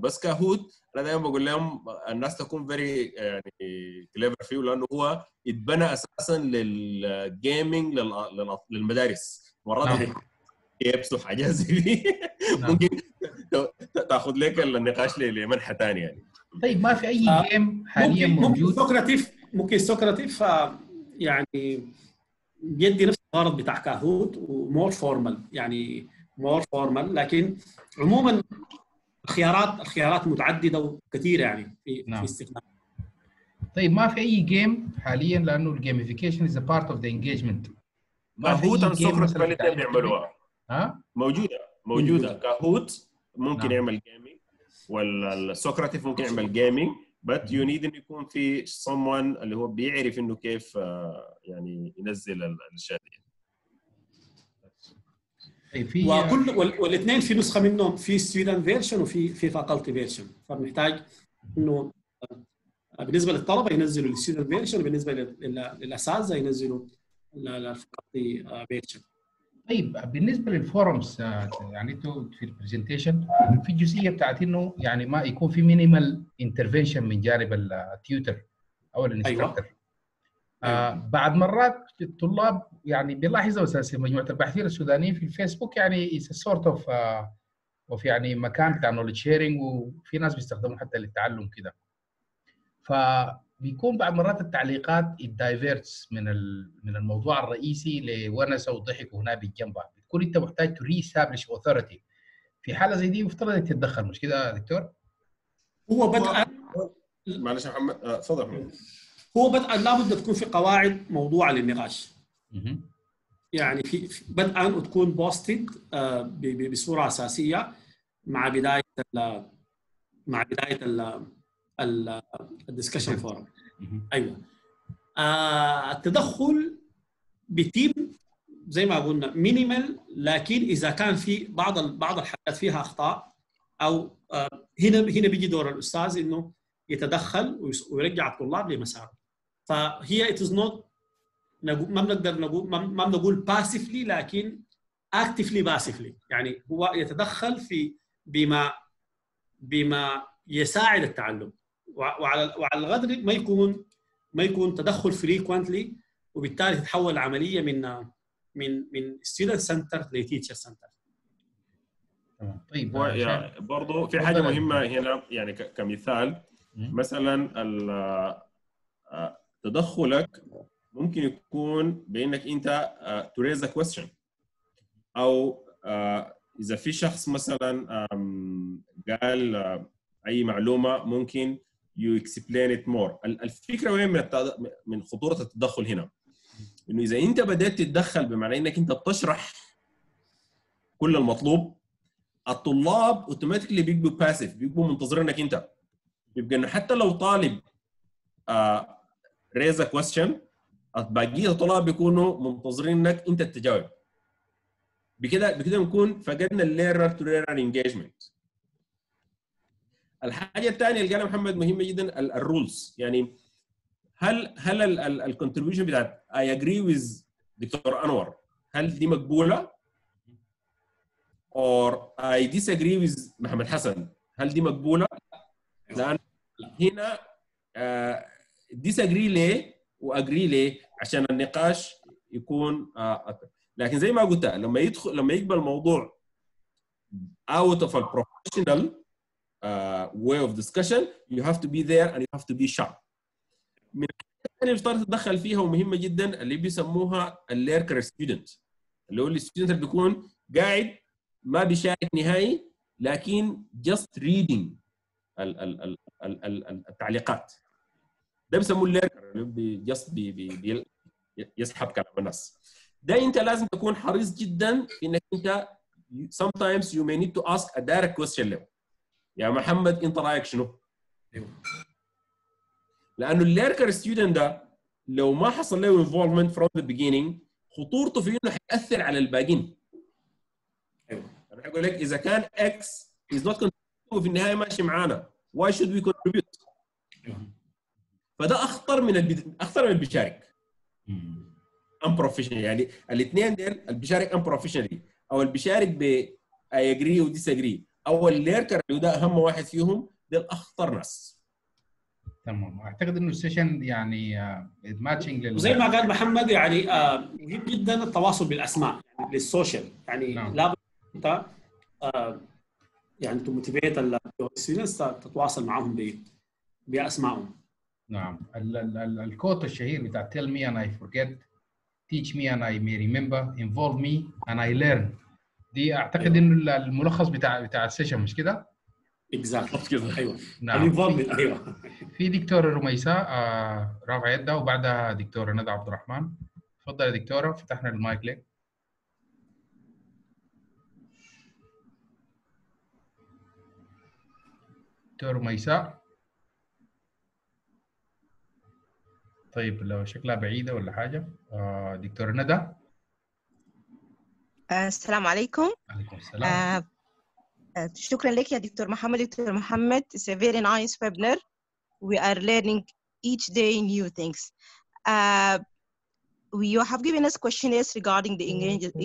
بس كاهوت انا دايما بقول لهم الناس تكون فيري يعني كليفر فيه، لانه هو اتبنى اساسا للجيمنج للمدارس. مرات يبسوا حاجات زي دي ممكن تاخذ لك النقاش لمنحه ثانيه يعني. طيب ما في اي جيم حاليا موجود؟ ممكن سوكراتيف يعني بيدي نفس الغرض بتاع كاهوت ومور فورمال، يعني مور فورمال، لكن عموما الخيارات متعدده وكثيره يعني في استخدام. طيب ما في اي جيم حاليا؟ لانه الجيميفيكيشن از بارت اوف ذا انجمنت. كاهوت وسوكراتيف الاثنين بيعملوها. ها؟ موجوده. كاهوت ممكن يعمل جيمنج، والسوكراتيف ممكن يعمل جيمنج، بس يو نيد انه يكون في someone اللي هو بيعرف انه كيف يعني ينزل الاشياء دي. وكل والاثنين في نسخه منهم، في ستودنت فيرشن وفي فاكولتي فيرشن، فبنحتاج انه بالنسبه للطلبه ينزلوا الستودنت فيرشن وبالنسبه للاساتذه ينزلوا الفاكولتي فيرشن. طيب بالنسبه للفورمز، يعني انتوا في البرزنتيشن في الجزئيه بتاعت انه يعني ما يكون في مينيمال انترفنشن من جانب التيوتر او الانستراكتور. أيوة. بعد مرات الطلاب يعني بيلاحظوا اساسا مجموعه الباحثين السودانيين في الفيسبوك يعني السورت اوف وفي يعني مكان بتاع نولج شيرنج، وفي ناس بيستخدموا حتى للتعلم كده. فبيكون بعد مرات التعليقات الدايفيرتس من الموضوع الرئيسي لونسه وضحك وهنا بالجنبه، بتكون انت محتاج تري استابلش اوثوريتي. في حاله زي دي مفترض انك تتدخل، مش كده يا دكتور؟ هو بدأ معلش يا محمد اتفضل. هو بدءا لابد تكون في قواعد موضوعه للنقاش. يعني في بدءا تكون بوستد بصوره اساسيه مع بدايه الدسكشن فورم. ايوه التدخل بتيم زي ما قلنا مينيمال، لكن اذا كان في بعض الحاجات فيها اخطاء او هنا بيجي دور الاستاذ انه يتدخل ويرجع الطلاب لمساره. فهي it is not ما بنقدر نقول ما بنقول باسفلي، لكن اكتفلي باسفلي، يعني هو يتدخل في بما يساعد التعلم، وعلى الغدر ما يكون تدخل فريكوينتلي، وبالتالي تتحول العمليه من ستودنت سنتر لتيتشر سنتر. تمام. طيب برضه في حاجه مهمه هنا يعني كمثال مثلا تدخلك ممكن يكون بانك انت تريز كويستشن، او اذا في شخص مثلا قال اي معلومه ممكن يو اكسبلين ات مور. الفكره وين من خطوره التدخل هنا، انه اذا انت بدات تتدخل بمعنى انك انت بتشرح كل المطلوب، الطلاب اوتوماتيكلي بيبقوا باسيف، بيبقوا منتظرينك انت، يبقى انه حتى لو طالب ريز كويستشن باقي الطلاب بيكونوا منتظرين انك انت تجاوب. بكده بنكون فقدنا الليرنر تو ليرنر انجيجمنت. الحاجه الثانيه اللي قالها محمد مهمه جدا، الرولز. يعني هل الكونتريبيوشن بتاعت اي اجري ويز دكتور انور هل دي مقبوله؟ اور اي ديساجري ويز محمد حسن هل دي مقبوله؟ لأن هنا ديساجري ليه واجري ليه عشان النقاش يكون اكثر. لكن زي ما قلت لما يقبل الموضوع out of a professional way of discussion you have to be there and you have to be sharp. من الثانيه اللي صارت تتدخل فيها ومهمه جدا اللي بيسموها الليركر ستودنت، اللي هو الستودنت اللي بيكون قاعد ما بيشارك نهائي لكن just reading التعليقات. ده بيسموه الليرنر اللي يسحب كلام الناس. ده انت لازم تكون حريص جدا في انك انت sometimes you may need to ask a direct question له. يا محمد انت رايك شنو؟ لانه الليرنر ستودنت ده لو ما حصل له involvement from the beginning خطورته في انه حيأثر على الباقين. ايوه انا بقول لك اذا كان X is not وفي النهايه ماشي معانا why should we contribute؟ فده اخطر من اللي بيشارك unprofessionally. يعني الاثنين ديل، اللي بيشارك unprofessionally او اللي بيشارك ب I agree و disagree او الليركر وده اهم واحد فيهم، ديل اخطر ناس. تمام. اعتقد انه السيشن يعني ماتشنج زي ما قال محمد، يعني مهم جدا التواصل بالاسماء يعني للسوشيال، يعني لابد انت يعني تو موتيفيت الستودنتس تتواصل معاهم باسمائهم. نعم. الكوت الشهير بتاع تيل مي اند اي فورجيت، تيتش مي اند اي مي ريمبر، انفولف مي اند اي ليرن. دي اعتقد انه الملخص بتاع السيشن، مش كده؟ اكزاكت كده. ايوه الانفولفمنت. ايوه في دكتوره رميساء رافعه يدها وبعدها دكتوره ندى عبد الرحمن. اتفضل يا دكتوره، فتحنا المايك لك. دكتور ميساء. طيب لو شكلها بعيدة ولا حاجة. دكتور ندى. السلام عليكم. وعليكم السلام. شكرا لك يا دكتور محمد. دكتور محمد, it's a very nice webinar. We are learning each day new things. You have given us questionnaires regarding the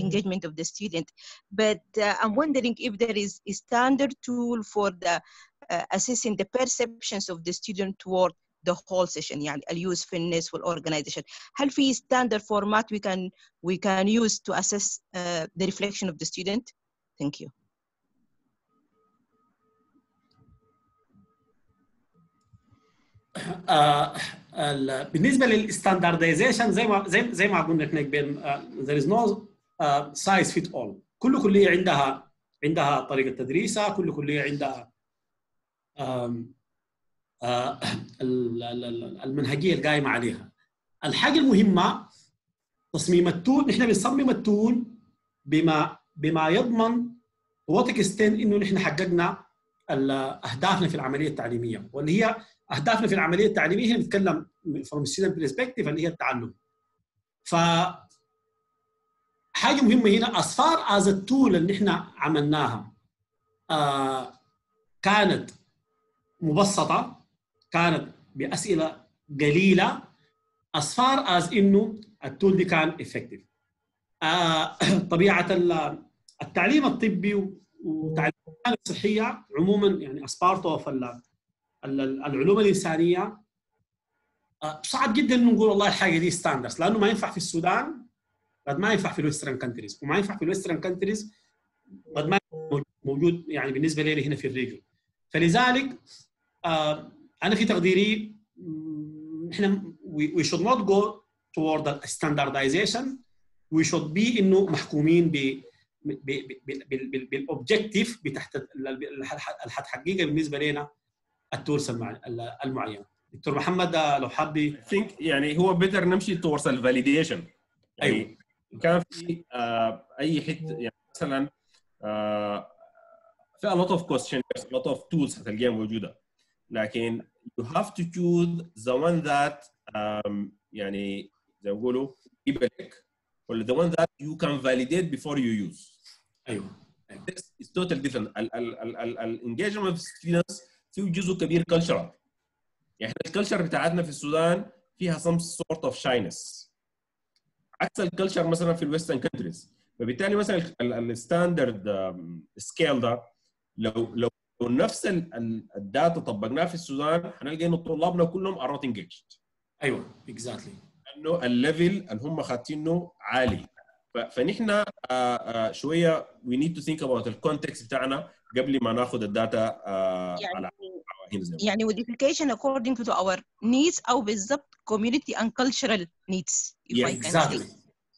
engagement of the student, but I'm wondering if there is a standard tool for the assessing the perceptions of the student toward the whole session, يعني اليوز في الناس والorganization. هل في standard format we can use to assess the reflection of the student? Thank you. بالنسبة للstandardization زي ما قلنا هناك بين there is no size fit all. كل كلية عندها طريقة تدريسها, كل كلية عندها المنهجيه القائمه عليها. الحاجه المهمه تصميم التول. نحن بنصمم التول بما يضمن واتك ستين انه نحن حققنا اهدافنا في العمليه التعليميه, واللي هي اهدافنا في العمليه التعليميه بنتكلم فروم ستودنت برسبكتيف اللي هي التعلم. ف حاجه مهمه هنا as far as التول اللي نحن عملناها كانت مبسطه, كانت باسئله قليله, as far as انه التول دي كان effective. طبيعه التعليم الطبي والتعليم الصحيه عموما, يعني as part of العلوم الانسانيه, صعب جدا انه نقول والله الحاجه دي ستاندردز, لانه ما ينفع في السودان قد ما ينفع في الويسترن كانتريز, وما ينفع في الويسترن كانتريز قد ما موجود يعني بالنسبه لي هنا في الريجن. فلذلك أنا في تقديري نحن we should not go toward the standardization. we should be إنه محكومين بالobjective بتحت الحتحقيقه بالنسبة لنا التورس المعين. دكتور محمد لو حابب يعني هو better نمشي towards validation. أيوه كان في أي حتة يعني مثلا في a lot of questionnaires, a lot of tools هتلاقيها موجودة, لكن you have to choose the one that يعني زي ما بيقولوا يبلك, ولا the one that you can validate before you use. أيوه. This is totally different. engagement of students فيه جزء كبير cultural. يعني الculture بتاعتنا في السودان فيها some sort of shyness. عكس الculture مثلا في الويسترن كونتريز. فبالتالي مثلا الستاندرد سكيل ده لو نفس الداتا طبقناها في السودان هنلقى ان طلابنا كلهم ار نوت انجيجد. ايوه اكزاكتلي. لانه الليفل اللي هم خاطينه عالي. فنحن شويه وي نيد تو ثينك اباوت الكونتكست بتاعنا قبل ما ناخذ الداتا على يعني modification according to our needs او بالضبط community and cultural needs. اكزاكتلي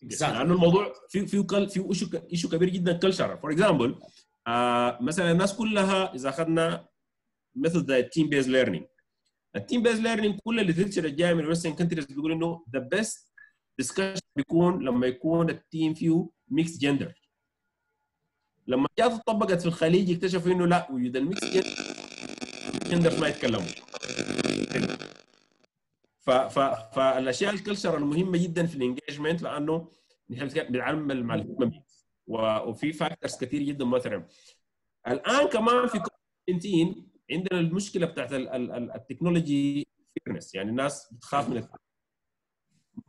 اكزاكتلي. لانه الموضوع فيه ايشو كبير جدا cultural. فور اكزامبل مثلا الناس كلها اذا اخذنا مثل زي التيم بيز ليرنينج. التيم بيز ليرنينج كل الليترشر الجايه من الويسترن كونتريز بيقول انه ذا بيست ديسكشن بيكون لما يكون التيم فيه ميكس جندر. لما جات اتطبقت في الخليج اكتشفوا انه لا وجود الميكس جندر ما يتكلموا. فالاشياء الكلتشر المهمه جدا في الانجيجمنت, لانه نحن بنتعامل مع الهيومن وفي فاكتورز كثير جدا مثلا. الان كمان في كوفيد-19 عندنا المشكله بتاعت التكنولوجي فيرنس, يعني الناس بتخاف من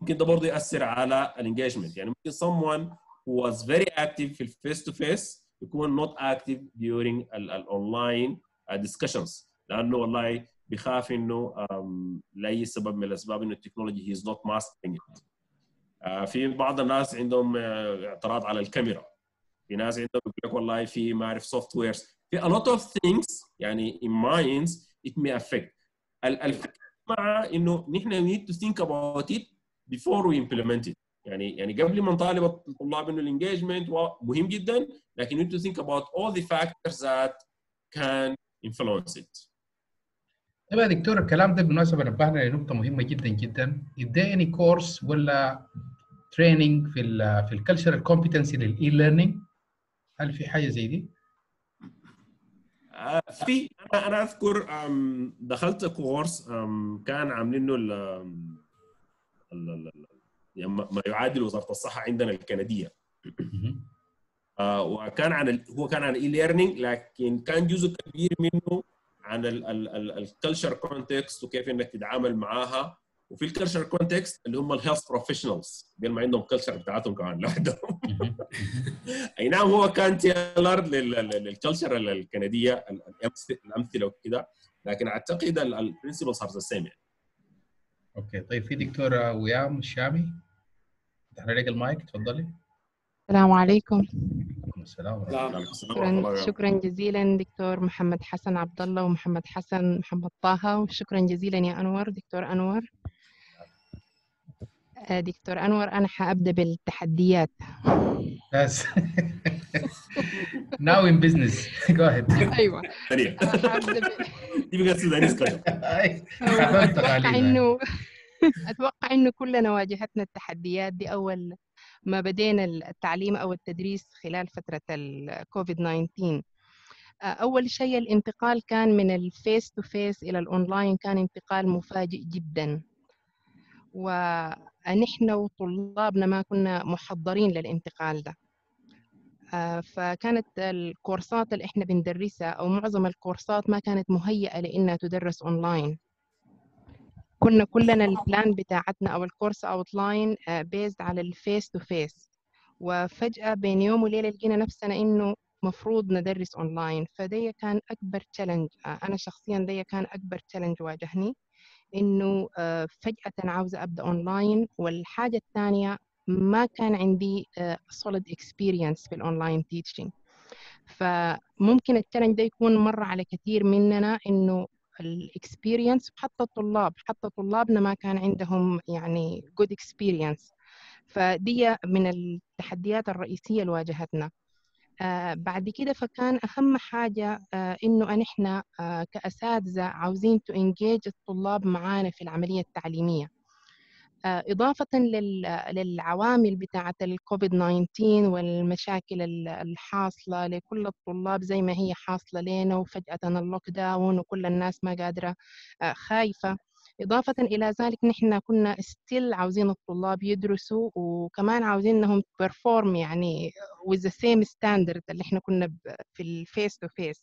ممكن ده برضه ياثر على الانجيجمنت. يعني ممكن someone who was very active في الفيس تو فيس يكون not active during الاونلاين discussions, لانه والله بيخاف انه لاي سبب من الاسباب انه التكنولوجي is not mastering it. في بعض الناس عندهم اعتراض على الكاميرا. في ناس عندهم يقول لك والله في ما اعرف سوفت ويرز. في a lot of things يعني in minds it may affect. الفكره مع انه نحن need to think about it before we implement it. يعني قبل ما نطالب الطلاب انه الانجيجمنت مهم جدا, لكن need to think about all the factors that can influence it. طيب يا دكتور الكلام ده بالمناسبه نبهنا لنقطه مهمه جدا جدا. ازاي اني كورس ولا تريننج في الكالتشرال كومبتنسي للاي ليرنينج؟ هل في حاجه زي دي؟ في انا اذكر دخلت كورس كان عاملينه ما يعادل وزاره الصحه عندنا الكنديه. وكان عن هو كان عن الاي ليرنينج، لكن كان جزء كبير منه عن الكلتشر كونتكست وكيف انك تتعامل معاها، وفي الكلتشر كونتكست اللي هم الهيلث بروفيشنالز قبل ما عندهم كلتشر بتاعتهم كمان لوحدهم. اي نعم هو كان تيلر للكلتشر الكنديه الامثله وكده، لكن اعتقد البرنسبل صار السيم يعني. اوكي طيب في دكتور ويام الشامي، فتحنا لك المايك تفضلي. السلام عليكم. السلام عليكم. شكرا جزيلا دكتور محمد حسن عبد الله ومحمد حسن محمد طه، وشكرا جزيلا يا انور دكتور انور. دكتور انور انا حابدا بالتحديات. Now in business. Go ahead. ايوه. اتوقع انه كلنا واجهتنا التحديات دي اول ما بدينا التعليم او التدريس خلال فتره الكوفيد 19. اول شيء الانتقال كان من الفيس تو فيس الى الاونلاين، كان انتقال مفاجئ جدا، ونحن وطلابنا ما كنا محضرين للانتقال ده. فكانت الكورسات اللي احنا بندرسها او معظم الكورسات ما كانت مهيئه لانها تدرس اونلاين. كنا كلنا البلان بتاعتنا او الكورس اوتلاين بيزد على الفيس تو فيس، وفجاه بين يوم وليله لقينا نفسنا انه مفروض ندرس اونلاين. فدي كان اكبر تشالنج، انا شخصيا دي كان اكبر تشالنج واجهني، انه فجاه عاوزه ابدا اونلاين. والحاجه الثانيه ما كان عندي solid experience في الاونلاين تيتشنج، فممكن التشالنج ده يكون مر على كثير مننا انه الاكسبيرينس، حتى طلابنا ما كان عندهم يعني good experience. فدي من التحديات الرئيسية اللي واجهتنا. بعد كده فكان أهم حاجة إنه نحن كأساتذة عاوزين to engage الطلاب معانا في العملية التعليمية، إضافة للعوامل بتاعة الكوفيد 19 والمشاكل الحاصلة لكل الطلاب زي ما هي حاصلة لنا، وفجأة اللوك داون وكل الناس ما قادرة خايفة. إضافة إلى ذلك نحن كنا ستيل عاوزين الطلاب يدرسوا، وكمان عاوزين إنهم بيرفورم يعني with the same standard اللي إحنا كنا في الفيس تو فيس.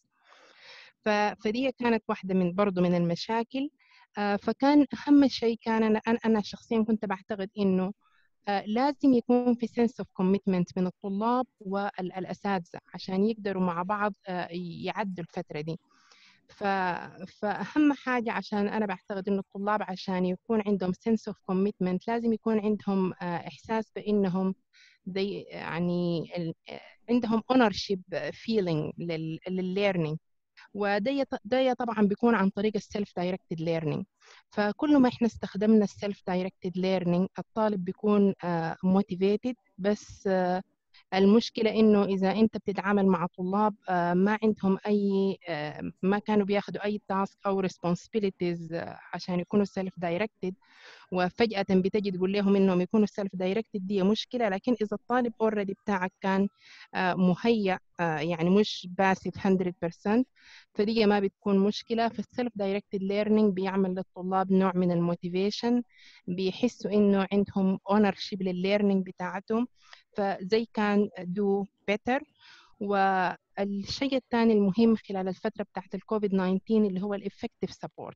فدي كانت واحدة من برضو من المشاكل. فكان أهم شيء كان أنا شخصياً كنت بعتقد إنه لازم يكون في sense of commitment من الطلاب والأساتذة عشان يقدروا مع بعض يعدوا الفترة دي. فأهم حاجة عشان أنا بعتقد إنه الطلاب عشان يكون عندهم sense of commitment لازم يكون عندهم إحساس بإنهم يعني عندهم ownership feeling للlearning، وده طبعا بيكون عن طريق السيلف دايركتد ليرنينج. فكل ما احنا استخدمنا السيلف دايركتد ليرنينج الطالب بيكون موتيفيتد، بس المشكله انه اذا انت بتتعامل مع طلاب ما عندهم اي ما كانوا بياخدوا اي تاسك او ريسبونسبيلتيز عشان يكونوا سيلف دايركتد، وفجاه بتجي تقول لهم انهم يكونوا سيلف دايركتد، دي مشكله. لكن اذا الطالب اوريدي بتاعك كان مهيأ يعني مش باسف 100% فدي ما بتكون مشكله. فالسيلف دايركتد ليرنينج بيعمل للطلاب نوع من الموتيفيشن، بيحسوا انه عندهم اونرشيب للليرنينج بتاعتهم، فزي كان دو بيتر. والشيء الثاني المهم خلال الفترة بتاعت الكوفيد 19 اللي هو الإفكتيف سبورت،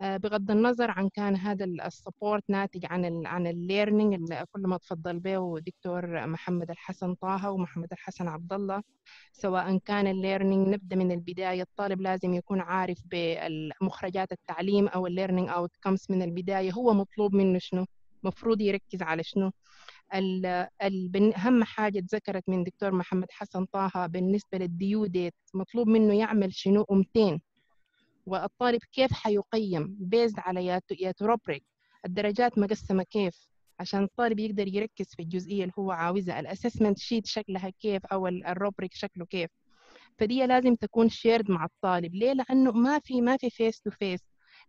بغض النظر عن كان هذا السبورت ناتج عن الليرنينج اللي كل ما تفضل به دكتور محمد الحسن طه ومحمد الحسن عبد الله، سواء كان الليرنينج نبدأ من البداية. الطالب لازم يكون عارف بمخرجات التعليم أو الليرنينج أوتكمز من البداية، هو مطلوب منه شنو، مفروض يركز على شنو. أهم حاجة اتذكرت من دكتور محمد حسن طه بالنسبة للديو ديت، مطلوب منه يعمل شنو 200، والطالب كيف حيقيم بيزد على يا روبريك، الدرجات مقسمة كيف عشان الطالب يقدر يركز في الجزئية اللي هو عاوزها، الأسسمنت شيت شكلها كيف أو الروبريك شكله كيف. فدي لازم تكون شيرد مع الطالب. ليه؟ لأنه ما في فيس تو فيس،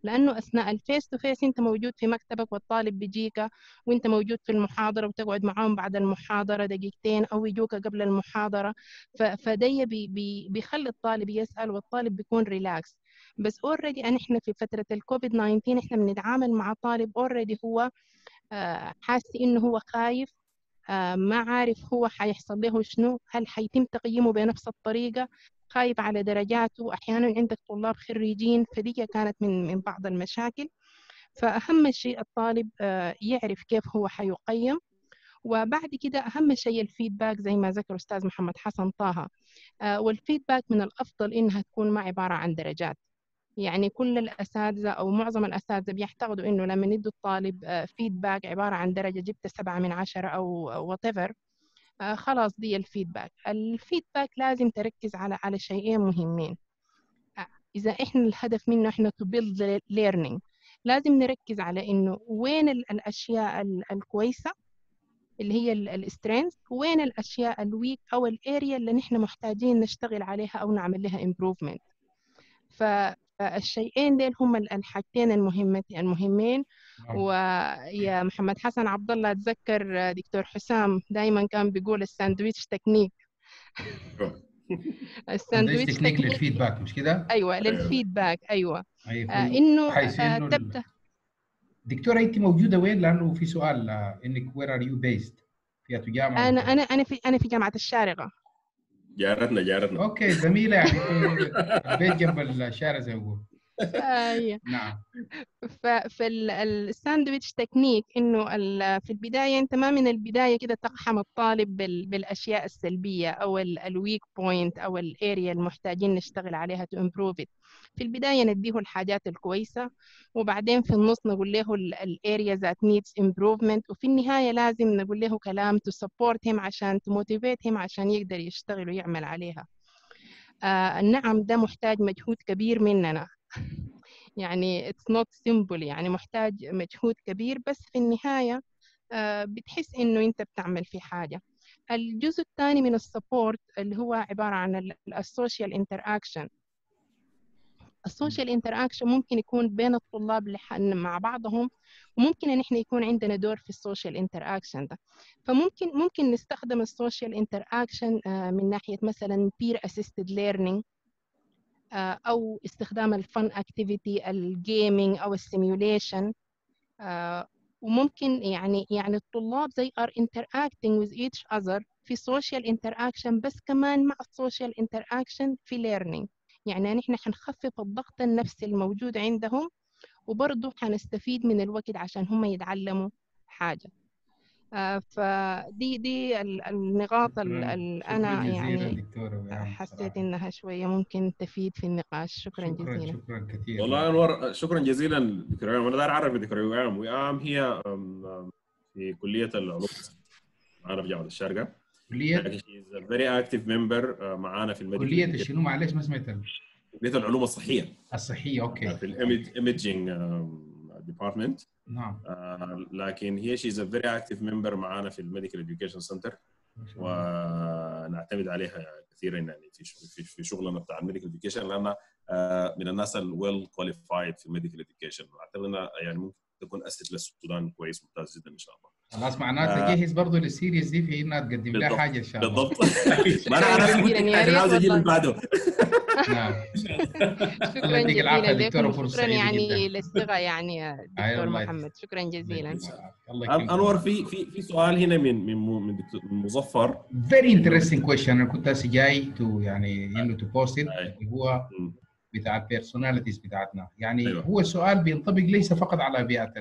لأنه أثناء الفيس تو فيس أنت موجود في مكتبك والطالب بيجيك وأنت موجود في المحاضرة، وتقعد معاهم بعد المحاضرة دقيقتين أو يجوك قبل المحاضرة. فدي بيخلي الطالب يسأل والطالب بيكون ريلاكس. بس أوريدي إحنا في فترة الكوفيد 19 إحنا بنتعامل مع طالب أوريدي هو حاسس إنه هو خايف، ما عارف هو حيحصل له شنو، هل حيتم تقييمه بنفس الطريقة، خايف على درجاته، أحيانا عندك طلاب خريجين، فدي كانت من بعض المشاكل. فأهم شيء الطالب يعرف كيف هو حيقيم. وبعد كده أهم شيء الفيدباك زي ما ذكر أستاذ محمد حسن طه، والفيدباك من الأفضل إنها تكون ما عبارة عن درجات. يعني كل الأساتذة أو معظم الأساتذة بيعتقدوا إنه لما ندوا الطالب فيدباك عبارة عن درجة، جبت 7 من 10 أو whatever، خلاص دي الفيدباك. الفيدباك لازم تركز على شيئين مهمين. إذا إحنا الهدف منه إحنا to build learning، لازم نركز على إنه وين الأشياء الكويسة اللي هي السترينث، وين الأشياء الويك أو الأريا اللي نحن محتاجين نشتغل عليها أو نعمل لها improvement. فالشيئين ديل هم الحاجتين المهمين. ويا محمد حسن عبد الله اتذكر دكتور حسام دايما كان بيقول الساندويتش تكنيك. الساندويتش تكنيك للفيدباك، مش كده؟ ايوه للفيدباك، ايوه. انه تبدا دكتوره انت موجوده وين؟ لانه في سؤال انك وير ار يو بيست، فيها تجامع. انا في جامعه الشارقه، جارتنا. اوكي زميله يعني البيت جنب الشارع زي ما بقول. نعم. فالساندويتش تكنيك انه في البدايه انت ما من البدايه كده تقحم الطالب بالاشياء السلبيه او الويك بوينت او الاريا المحتاجين نشتغل عليها تو امبروف ات. في البدايه نديه الحاجات الكويسه، وبعدين في النص نقول له الاريا ذات نيدز امبروفمنت، وفي النهايه لازم نقول له كلام تو سبورتهم عشان تموتيفيتهم عشان يقدر يشتغل ويعمل عليها. نعم ده محتاج مجهود كبير مننا. يعني it's not simple، يعني محتاج مجهود كبير، بس في النهاية بتحس إنه أنت بتعمل في حاجة. الجزء الثاني من السبورت اللي هو عبارة عن السوشيال انتراكشن. السوشيال انتراكشن ممكن يكون بين الطلاب مع بعضهم، وممكن ان احنا يكون عندنا دور في السوشيال انتراكشن ده. فممكن نستخدم السوشيال انتراكشن من ناحية مثلا peer assisted learning، أو استخدام الفن اكتيفيتي، الجيمينج أو السيميوليشن. وممكن يعني الطلاب زي are interacting with each other في social interaction، بس كمان مع social interaction في learning. يعني نحن حنخفف الضغط النفسي الموجود عندهم، وبرضه حنستفيد من الوقت عشان هم يتعلموا حاجة. فدي النقاط اللي أنا يعني حسيت إنها شوية ممكن تفيد في النقاش. شكرا جزيلا. شكرا كثير والله أنور، شكرا جزيلا دكتور إيهام. أنا داير أعرف دكتور إيهام، وإيهام هي في كلية العلوم معانا في جامعة الشارقة. كلية very active member معانا في المدينة. كلية شنو؟ معلش ما سمعت. كلية العلوم الصحية. أوكي. في الإيميجينج ديبارتمنت. نعم. لكن هي شيز ا فيري اكتيف ممبر معانا في الميديكال اديوكيشن سنتر، ونعتمد عليها كثيرا يعني في شغلنا بتاع الميديكال اديوكيشن، لانها من الناس الويل كواليفايد في الميديكال اديوكيشن، واعتقد انها يعني ممكن تكون اسست للسودان كويس ممتاز جدا ان شاء الله. خلاص معناها تجهز برضه للسيريز دي في انها تقدم لها حاجه ان شاء الله. بالضبط. ما انا عايز اجيب اللي بعده. نعم. شكرا جزيلا لكم، شكرا يعني للثقة يعني دكتور محمد، شكرا جزيلا. أنور في سؤال هنا من مظفر، very interesting question، أنا كنت هسه جاي يعني إنه تو بوست اللي هو بتاع البيرسوناليتيز بتاعتنا. يعني هو السؤال بينطبق ليس فقط على بيئة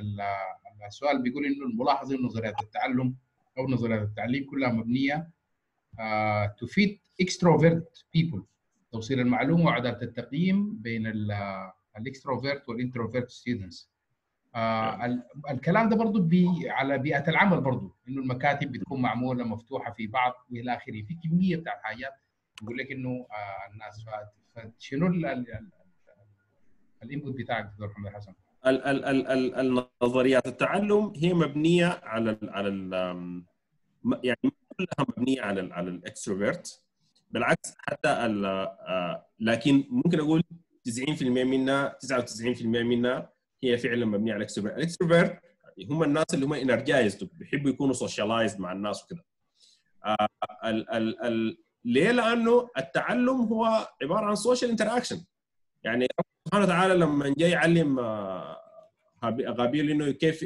السؤال بيقول إنه الملاحظة نظريات التعلم أو نظريات التعليم كلها مبنية to fit extrovert people، توصيل المعلومه وعداله التقييم بين الاكستروفيرت والانتروفيرت ستودنتس. الكلام ده برضه على بيئه العمل، برضه انه المكاتب بتكون معموله مفتوحه في بعض والى اخره، في كميه بتاع الحاجات بقول لك انه الناس. شنو الانبوت بتاعك دكتور محمد حسن؟ النظريات التعلم هي مبنيه على يعني كلها مبنيه على الاكستروفيرت، بالعكس حتى لكن ممكن اقول 90% منها 99% منها هي فعلا مبنيه على الاكستروفيرت. الاكستروفيرت هم الناس اللي هم انرجايزد، بيحبوا يكونوا سوشيالايزد مع الناس وكذا. ليه؟ لانه التعلم هو عباره عن سوشيال انتراكشن. يعني ربنا سبحانه وتعالى لما جاي يعلم قابيل انه كيف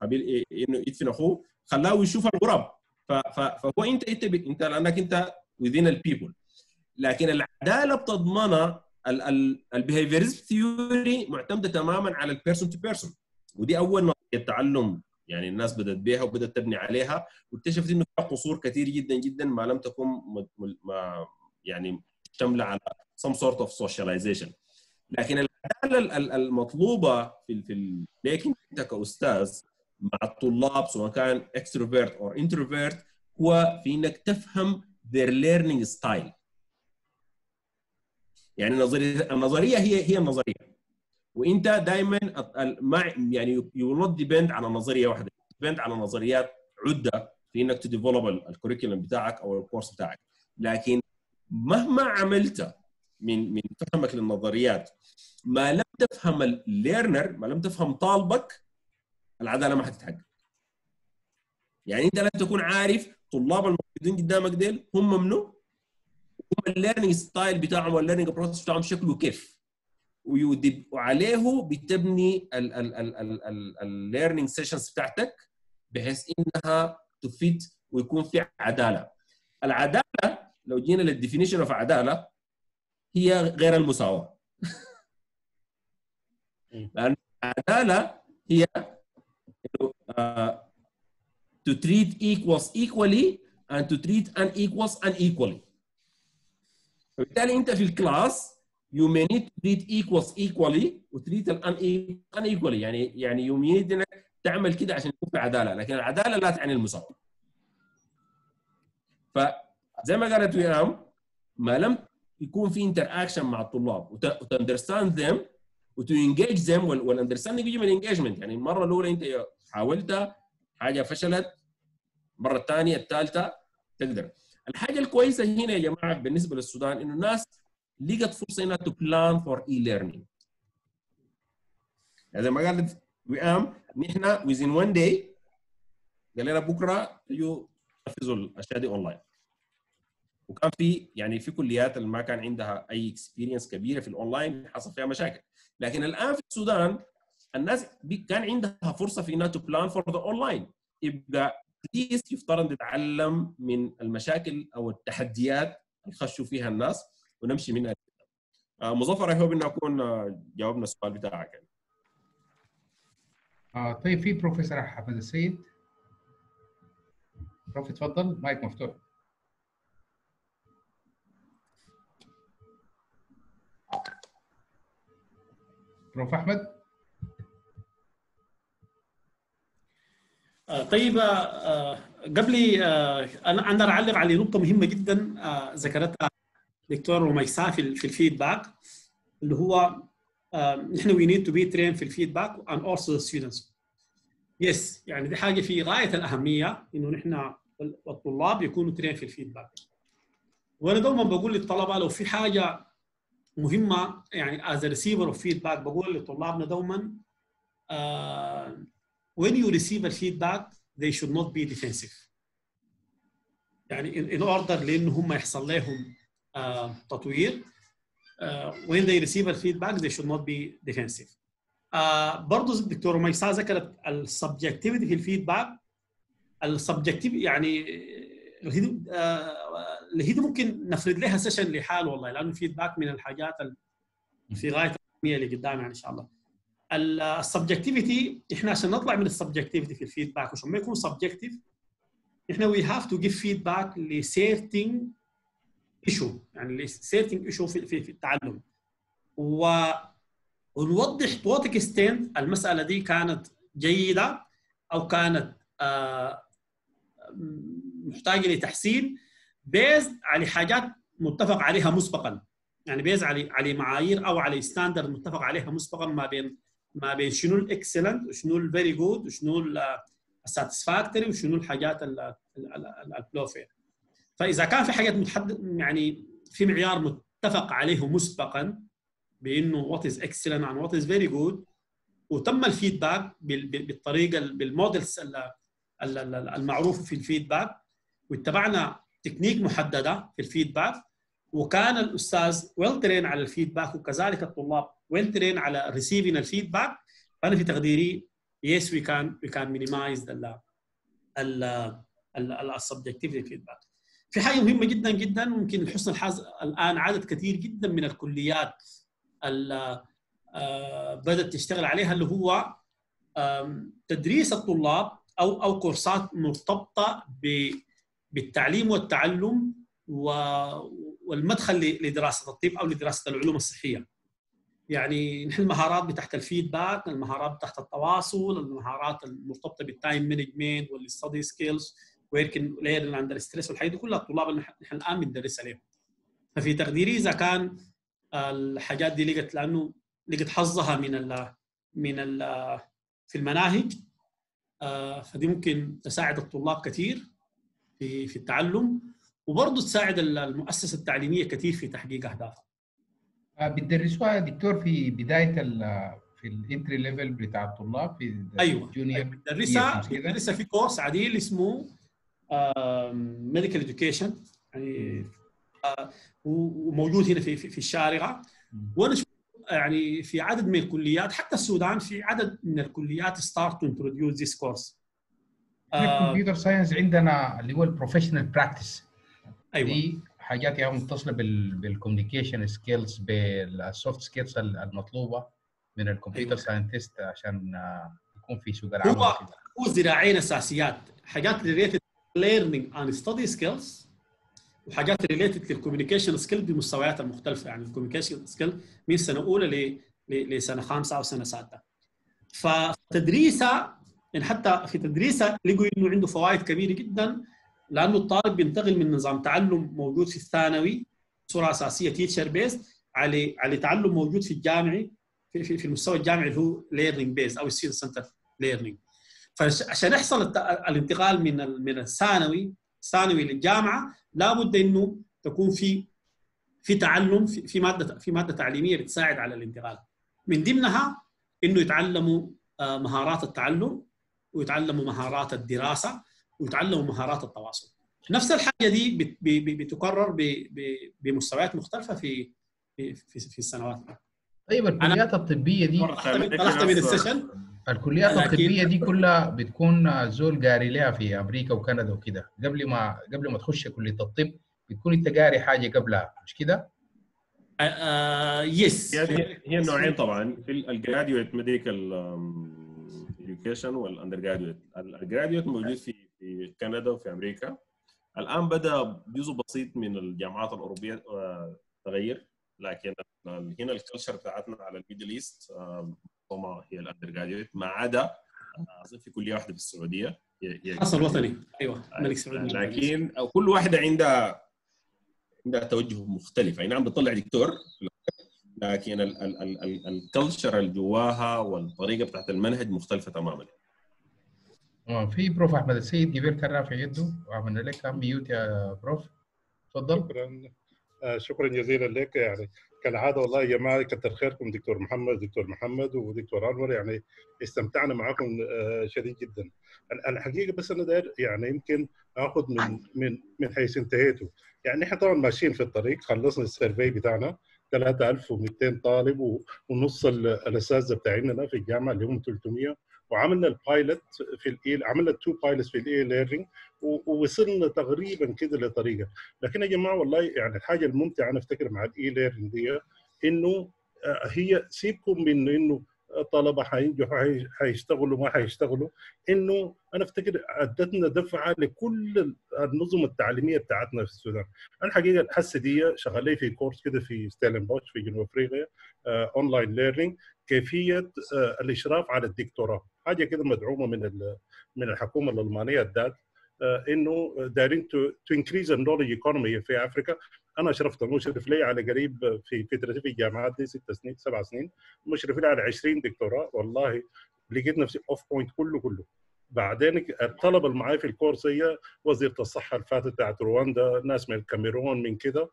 قابيل انه يدفن اخوه، خلاه يشوف الغراب فهو انت لانك انت within البيبل. لكن العداله بتضمنها البيهيفيرست ثيوري معتمده تماما على البيرسون تو بيرسون، ودي اول نظريه التعلم يعني الناس بدات بيها وبدات تبني عليها، واكتشفت انه فيها قصور كثير جدا جدا ما لم تكن يعني شامله على some sort of socialization. لكن العداله المطلوبه في لكن انت كاستاذ مع الطلاب سواء كان extrovert or introvert هو في انك تفهم their learning style. يعني النظريه هي النظريه، وانت دائما يعني you will not depend على نظريه واحده، depend على نظريات عده في انك تديفلوب الكوريكولم بتاعك او الكورس بتاعك. لكن مهما عملت من فهمك للنظريات ما لم تفهم الليرنر، ما لم تفهم طالبك، العداله ما حتتحقق. يعني انت لازم تكون عارف طلاب الموجودين قدامك ديل هم منو؟ هم الليرنينج ستايل بتاعهم والليرنينج بروسس بتاعهم شكله كيف؟ وعليه بتبني الليرنينج سيشنز بتاعتك بحيث انها تفيد ويكون في عداله. العداله لو جينا للديفينيشن اوف عداله هي غير المساواه. لان العداله هي to treat equals equally and to treat unequals unequally. فبالتالي انت في الكلاس you may need to treat equals equally و treat unequally، يعني you need انك تعمل كده عشان يكون في عداله، لكن العداله لا تعني المساواه. فزي ما قالت ويام ما لم يكون في interaction مع الطلاب وت understand them وتو انجيج ذم، والاندرستاندنج بيجي من الانجيجمنت. يعني المره الاولى انت حاولت حاجه فشلت، المره الثانيه الثالثه تقدر. الحاجه الكويسه هنا يا جماعه بالنسبه للسودان انه الناس لقت فرصه انها تو بلان فور اي ليرنينج. زي ما قالت وئام نحن within one day قال لنا بكره تجوا تنفذوا الاشياء دي اونلاين. وكان في يعني في كليات اللي ما كان عندها اي اكسبيرينس كبيره في الاونلاين حصل فيها مشاكل. لكن الان في السودان الناس كان عندها فرصه في انها تو بلان فور ذا اونلاين، يبقى اتليست يفترض نتعلم من المشاكل او التحديات اللي خشوا فيها الناس ونمشي منها. مظفر اي هوب انه اكون جاوبنا السؤال بتاعك يعني. طيب في بروفيسور احمد السيد. بروف اتفضل، مايك مفتوح. بروف احمد. طيب قبل انا اعلق على نقطه مهمه جدا ذكرتها دكتور رميساء في الفيدباك، اللي هو نحن وي نيد تو بي ترين في الفيدباك اند اولسو ذا ستودنتس. يس، يعني دي حاجه في غايه الاهميه انه نحن الطلاب يكونوا ترين في الفيدباك. وانا دوما بقول للطلبه لو في حاجه مهمه يعني از ريسيفر اوف فيدباك، بقول لطلابنا دوما when you receive a feedback they should not be defensive. يعني in order لأن هم يحصل لهم تطوير when they receive a feedback they should not be defensive. برضه الدكتور ميساء ذكرت السبجكتيفيتي في الفيدباك. السبجكتيف يعني اللي هي ممكن نفرد لها سيشن لحال والله، لأن الفيدباك من الحاجات في غاية الأهمية اللي قدامنا يعني إن شاء الله. السبجكتيفيتي احنا عشان نطلع من السبجكتيفيتي في الفيدباك وعشان ما يكون سبجكتيف احنا وي هاف تو جيف فيدباك لسيرتين ايشو، يعني لسيرتين ايشو في التعلم، ونوضح تو وات اكستنت المساله دي كانت جيده او كانت محتاجه لتحسين بيزد على حاجات متفق عليها مسبقا، يعني بيزد على معايير او على ستاندرد متفق عليها مسبقا ما بين شنو الاكسلنت وشنو الفيري جود وشنو الساتسفاكتوري وشنو الحاجات البلوفير. فاذا كان في حاجات متحدد يعني في معيار متفق عليه مسبقا بانه وات از اكسلنت عن وات از فيري جود، وتم الفيدباك بالطريقه بالمودلز المعروفه في الفيدباك، واتبعنا تكنيك محدده في الفيدباك، وكان الاستاذ ويل ترين على الفيدباك وكذلك الطلاب ويل ترين على ريسيفين الفيدباك، فانا في تقديري يس وي كان مينيمايز السبجكتيفيتي فيدباك. في حاجه مهمه جدا جدا، ممكن لحسن الحظ الان عدد كثير جدا من الكليات بدات تشتغل عليها، اللي هو تدريس الطلاب او كورسات مرتبطه بالتعليم والتعلم والمدخل لدراسه الطب او لدراسه العلوم الصحيه. يعني نحن المهارات بتاعت الفيدباك، المهارات بتاعت التواصل، المهارات المرتبطه بالتايم مانجمنت والستدي سكيلز، ويمكن لير عند الستريس والحاجات دي كلها الطلاب اللي نحن الان بندرسها لهم. ففي تقديري اذا كان الحاجات دي لقت حظها من ال في المناهج، فدي ممكن تساعد الطلاب كثير في التعلم، وبرضه تساعد المؤسسه التعليميه كثير في تحقيق اهدافها. بتدرسوها دكتور في بدايه في الانتري ليفل بتاع الطلاب في الجونيور؟ ايوه بندرسها في كورس عديل اسمه ميديكال اديوكيشن، يعني وموجود هنا في الشارقه، يعني في عدد من الكليات، حتى السودان في عدد من الكليات ستارت تو انتروديوس ذيس كورس. الكمبيوتر ساينس عندنا اللي هو البروفيشنال براكتس، ايوه دي حاجات يعني متصله بالكوميونيكيشن سكيلز، بالسوفت سكيلز المطلوبه من الكمبيوتر ساينتست عشان يكون في سوق العمل. هو ذراعين اساسيات، حاجات ريليتد ليرنينج اند ستدي سكيلز، وحاجات ريليتد للكوميونيكيشن سكيل بمستوياتها المختلفه. يعني الكوميونيكيشن سكيل من سنه اولى لسنه خامسه او سنه سادسه. فتدريسها يعني حتى في تدريسها لقوا انه عنده فوائد كبيره جدا، لانه الطالب بينتقل من نظام تعلم موجود في الثانوي بصوره اساسيه تيتشر بيست على تعلم موجود في الجامعي في المستوى الجامعي اللي هو ليرنينج بيست او السيل سنتر ليرنينج. فعشان يحصل الانتقال من الثانوي للجامعه لابد انه تكون في تعلم في ماده تعليميه بتساعد على الانتقال، من ضمنها انه يتعلموا مهارات التعلم، ويتعلموا مهارات الدراسه، ويتعلموا مهارات التواصل. نفس الحاجه دي بتكرر بمستويات مختلفه في السنوات. طيب الكليات الطبيه دي كلها بتكون زول قاري لها في امريكا وكندا وكده، قبل ما تخش كليه الطب بتكون انت قاري حاجه قبلها، مش كده؟ يس، هي نوعين طبعا، في الجراديويت ميديكال education والاندرجراديويت. الجراديويت موجود في كندا وفي امريكا. الان بدا جزء بسيط من الجامعات الاوروبيه تغير، لكن هنا الكلتشر بتاعتنا على الميدل ايست هي الاندرجراديويت، ما عدا اظن في كليه واحده في السعوديه هي اصل وطني، ايوه ملك سعود، لكن كل واحده عندها توجه مختلف. يعني عم بتطلع دكتور، لكن الكلتشر اللي جواها والطريقه بتاعت المنهج مختلفه تماما. في بروف احمد السيد قبل كان رافع يده وعملنا لك ميوت يا بروف، تفضل. شكرا جزيلا لك. يعني كالعاده والله يا جماعه كتر خيركم دكتور محمد ودكتور انور، يعني استمتعنا معكم شديد جدا. الحقيقه بس انا داير يعني يمكن اخذ من حيث انتهيته. يعني احنا طبعا ماشيين في الطريق، خلصنا السيرفي بتاعنا 3200 طالب ونص الاساتذه بتاعنا في الجامعه اللي هم 300، وعملنا البايلوت عملنا التو بايلوتس في الاي ليرنينج، ووصلنا تقريبا كده لطريقه. لكن يا جماعه والله يعني الحاجه الممتعه انا افتكر مع الاي ليرنينج دي انه هي سيبكم من انه الطلبه حينجحوا حيشتغلوا ما حيشتغلوا، انه انا افتكر ادتنا دفعه لكل النظم التعليميه بتاعتنا في السودان. انا حقيقه الحصه دي شغال في كورس كده في ستيلنبوش في جنوب افريقيا، اونلاين ليرنينج، كيفيه الاشراف على الدكتوراه، حاجه كده مدعومه من الحكومه الالمانيه الداد، انه دايرين تو انكريز النولج ايكونومي في افريقيا. انا اشرفت مشرف لي على قريب في فترتي في الجامعات دي 6 سنين 7 سنين، مشرف لي على 20 دكتوراه، والله لقيت نفسي اوف بوينت كله. بعدين الطلبه اللي معايا في الكورس هي وزيره الصحه اللي فاتت بتاعت رواندا، ناس من الكاميرون من كده،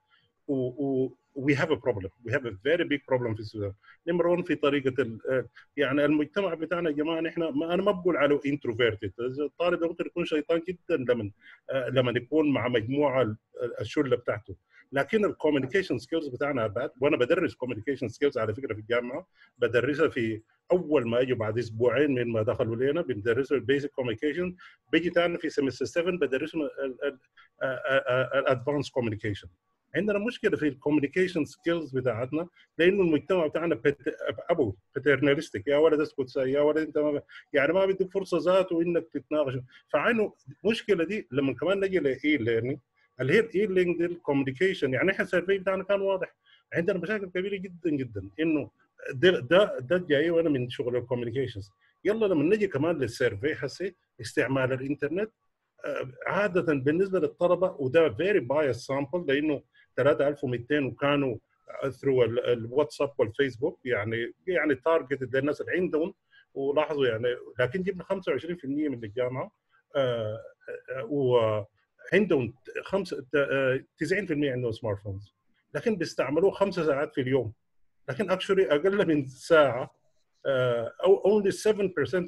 وي هاف ا بروبلم، وي هاف ا فيري بيج بروبلم في السودان. نمبر 1 في طريقه يعني المجتمع بتاعنا يا جماعه، نحن انا ما بقول عليه انتروفيرتد، الطالب ممكن يكون شيطان جدا لما يكون مع مجموعه الشله بتاعته، لكن الكوميونيكيشن سكيلز بتاعنا بات، وانا بدرس كوميونيكيشن سكيلز على فكره في الجامعه، بدرسها في اول ما اجوا بعد اسبوعين من ما دخلوا لينا بندرسوا البيزك كوميونيكيشن، بيجي ثاني في سمستر 7 بدرسهم الادفانس كوميونيكيشن. عندنا مشكله في الكوميونيكيشن سكيلز بتاعتنا لانه المجتمع بتاعنا ابو باترنالستيك، يا ولد اسكت يا ولد انت ما يعني ما بدك فرصه ذاته انك تتناقش. فعينه المشكله دي لما كمان نجي لاي ليرنينج، اللي هي الاي ليرنينج دي الكوميونيكيشن، يعني احنا السيرفي بتاعنا كان واضح عندنا مشاكل كبيره جدا جدا انه ده جاي وانا من شغل الكوميونيكيشنز. يلا لما نجي كمان للسيرفي حسي استعمال الانترنت عاده بالنسبه للطلبه، وده فيري بايس سامبل لانه 3200 وكانوا ثرو الواتساب والفيسبوك يعني تارجت للناس اللي عندهم ولاحظوا يعني، لكن جبنا 25% من الجامعه وعندهم 90% عندهم سمارت فونز، لكن بيستعملوه 5 ساعات في اليوم، لكن اكشولي اقل من ساعه. Only 7%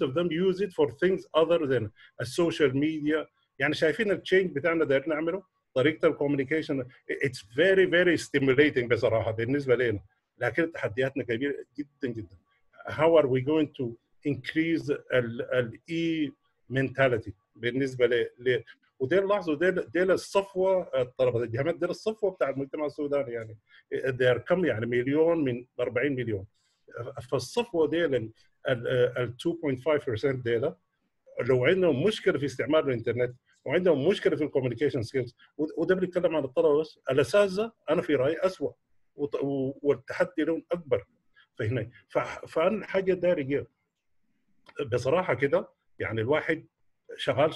of them use it for things other than السوشيال media. يعني شايفين التشينج بتاعنا دايرين نعمله طريقه الكوميونيكيشن. اتس فيري فيري ستيميوليتنج بصراحه بالنسبه لنا، لكن تحدياتنا كبيره جدا جدا. How are we going to increase الاي منتاليتي بالنسبه ل وده لاحظوا ديل الصفوه الطلبه الجامعات، ديل الصفوه بتاع المجتمع السوداني، يعني دير كم يعني مليون من 40 مليون. فالصفوه ديل ال 2.5% ديل لو عندهم مشكله في استعمال الانترنت وعندهم مشكله في الكوميونيكيشن سكيلز، وده بنتكلم عن الطلبه بس، الاساتذه انا في رايي اسوء والتحدي لهم اكبر. فهنا فانا الحاجه دارجه بصراحه كده، يعني الواحد شغال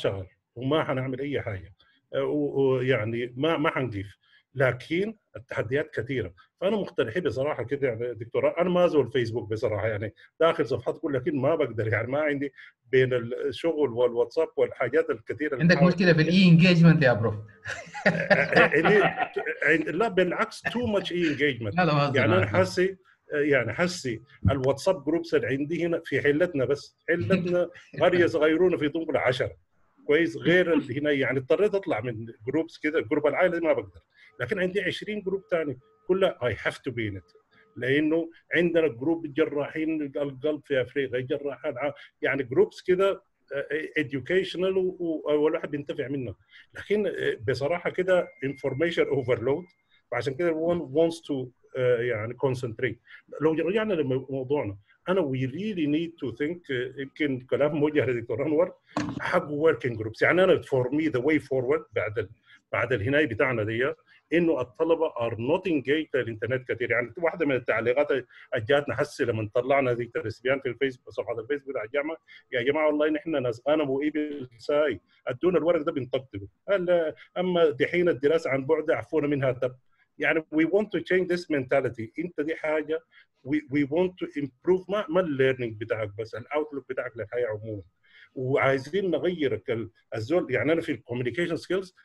وما حنعمل اي حاجه ويعني ما حنضيف، لكن التحديات كثيره. فانا مقترح بصراحه كده يعني دكتوراه، انا ما ازول فيسبوك بصراحه، يعني داخل صفحات كلها لكن ما بقدر، يعني ما عندي بين الشغل والواتساب والحاجات الكثيره. عندك مشكله في الاي انجيجمنت يا برو؟ لا بالعكس، تو ماتش اي انجيجمنت. يعني انا حسي الواتساب جروبس اللي عندي هنا في حلتنا، بس حلتنا قريه صغيرونه في طنبله 10 كويس، غير اللي هنا يعني اضطريت اطلع من جروبس كده، جروب العائله ما بقدر، لكن عندي 20 جروب ثاني كلها اي هاف تو بي ان ات، لانه عندنا جروب الجراحين القلب في افريقيا، جراحين يعني جروبس كده educational والواحد بينتفع منه، لكن بصراحه كده information overload، فعشان كده one wants to يعني concentrate. لو رجعنا لموضوعنا، أنا we really need to think يمكن كلام موجه لدكتور أنور حق working groups. يعني أنا for me the way forward بعد الهناية بتاعنا دي إنه الطلبة are not engaged على الإنترنت كثير. يعني واحدة من التعليقات جاتنا حسي لما طلعنا ذيك الأسبوعين في الفيسبوك، صفحة الفيسبوك بتاع الجامعة، يا جماعة والله نحن ناس أنا وإيبل ساي أدونا الورق ده بنطبطبه، أما دحين الدراسة عن بعد عفونا منها تب. يعني we want to change this mentality. أنت دي حاجة we want to improve ما الليرنينج بتاعك بس، الاوتلوك بتاعك للحياه عموما، وعايزين نغير الزول. يعني انا في الكوميونيكيشن سكيلز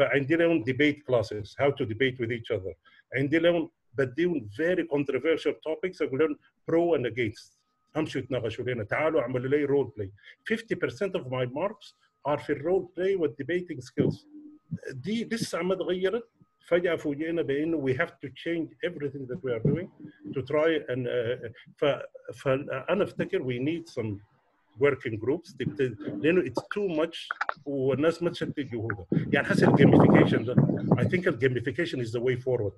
عندي لهم ديبيت كلاسز، هاو تو ديبيت وذ ايتش اذر، عندي لهم بديهم فيري كونتروفيرشال توبكس، اقول لهم برو اند اجينست، امشوا تناقشوا لنا، تعالوا اعملوا لي رول بلاي. 50% of my marks are في الرول بلاي والديبيتنج سكيلز دي لسه ما اتغيرت. فجأة فوجئنا بأنه we have to change everything that we are doing to try and فأنا أفتكر we need some working groups لأنه it's too much والناس ما تشتت جهودها. يعني حسب الجيميفيكيشن ده I think الجيميفيكيشن is the way forward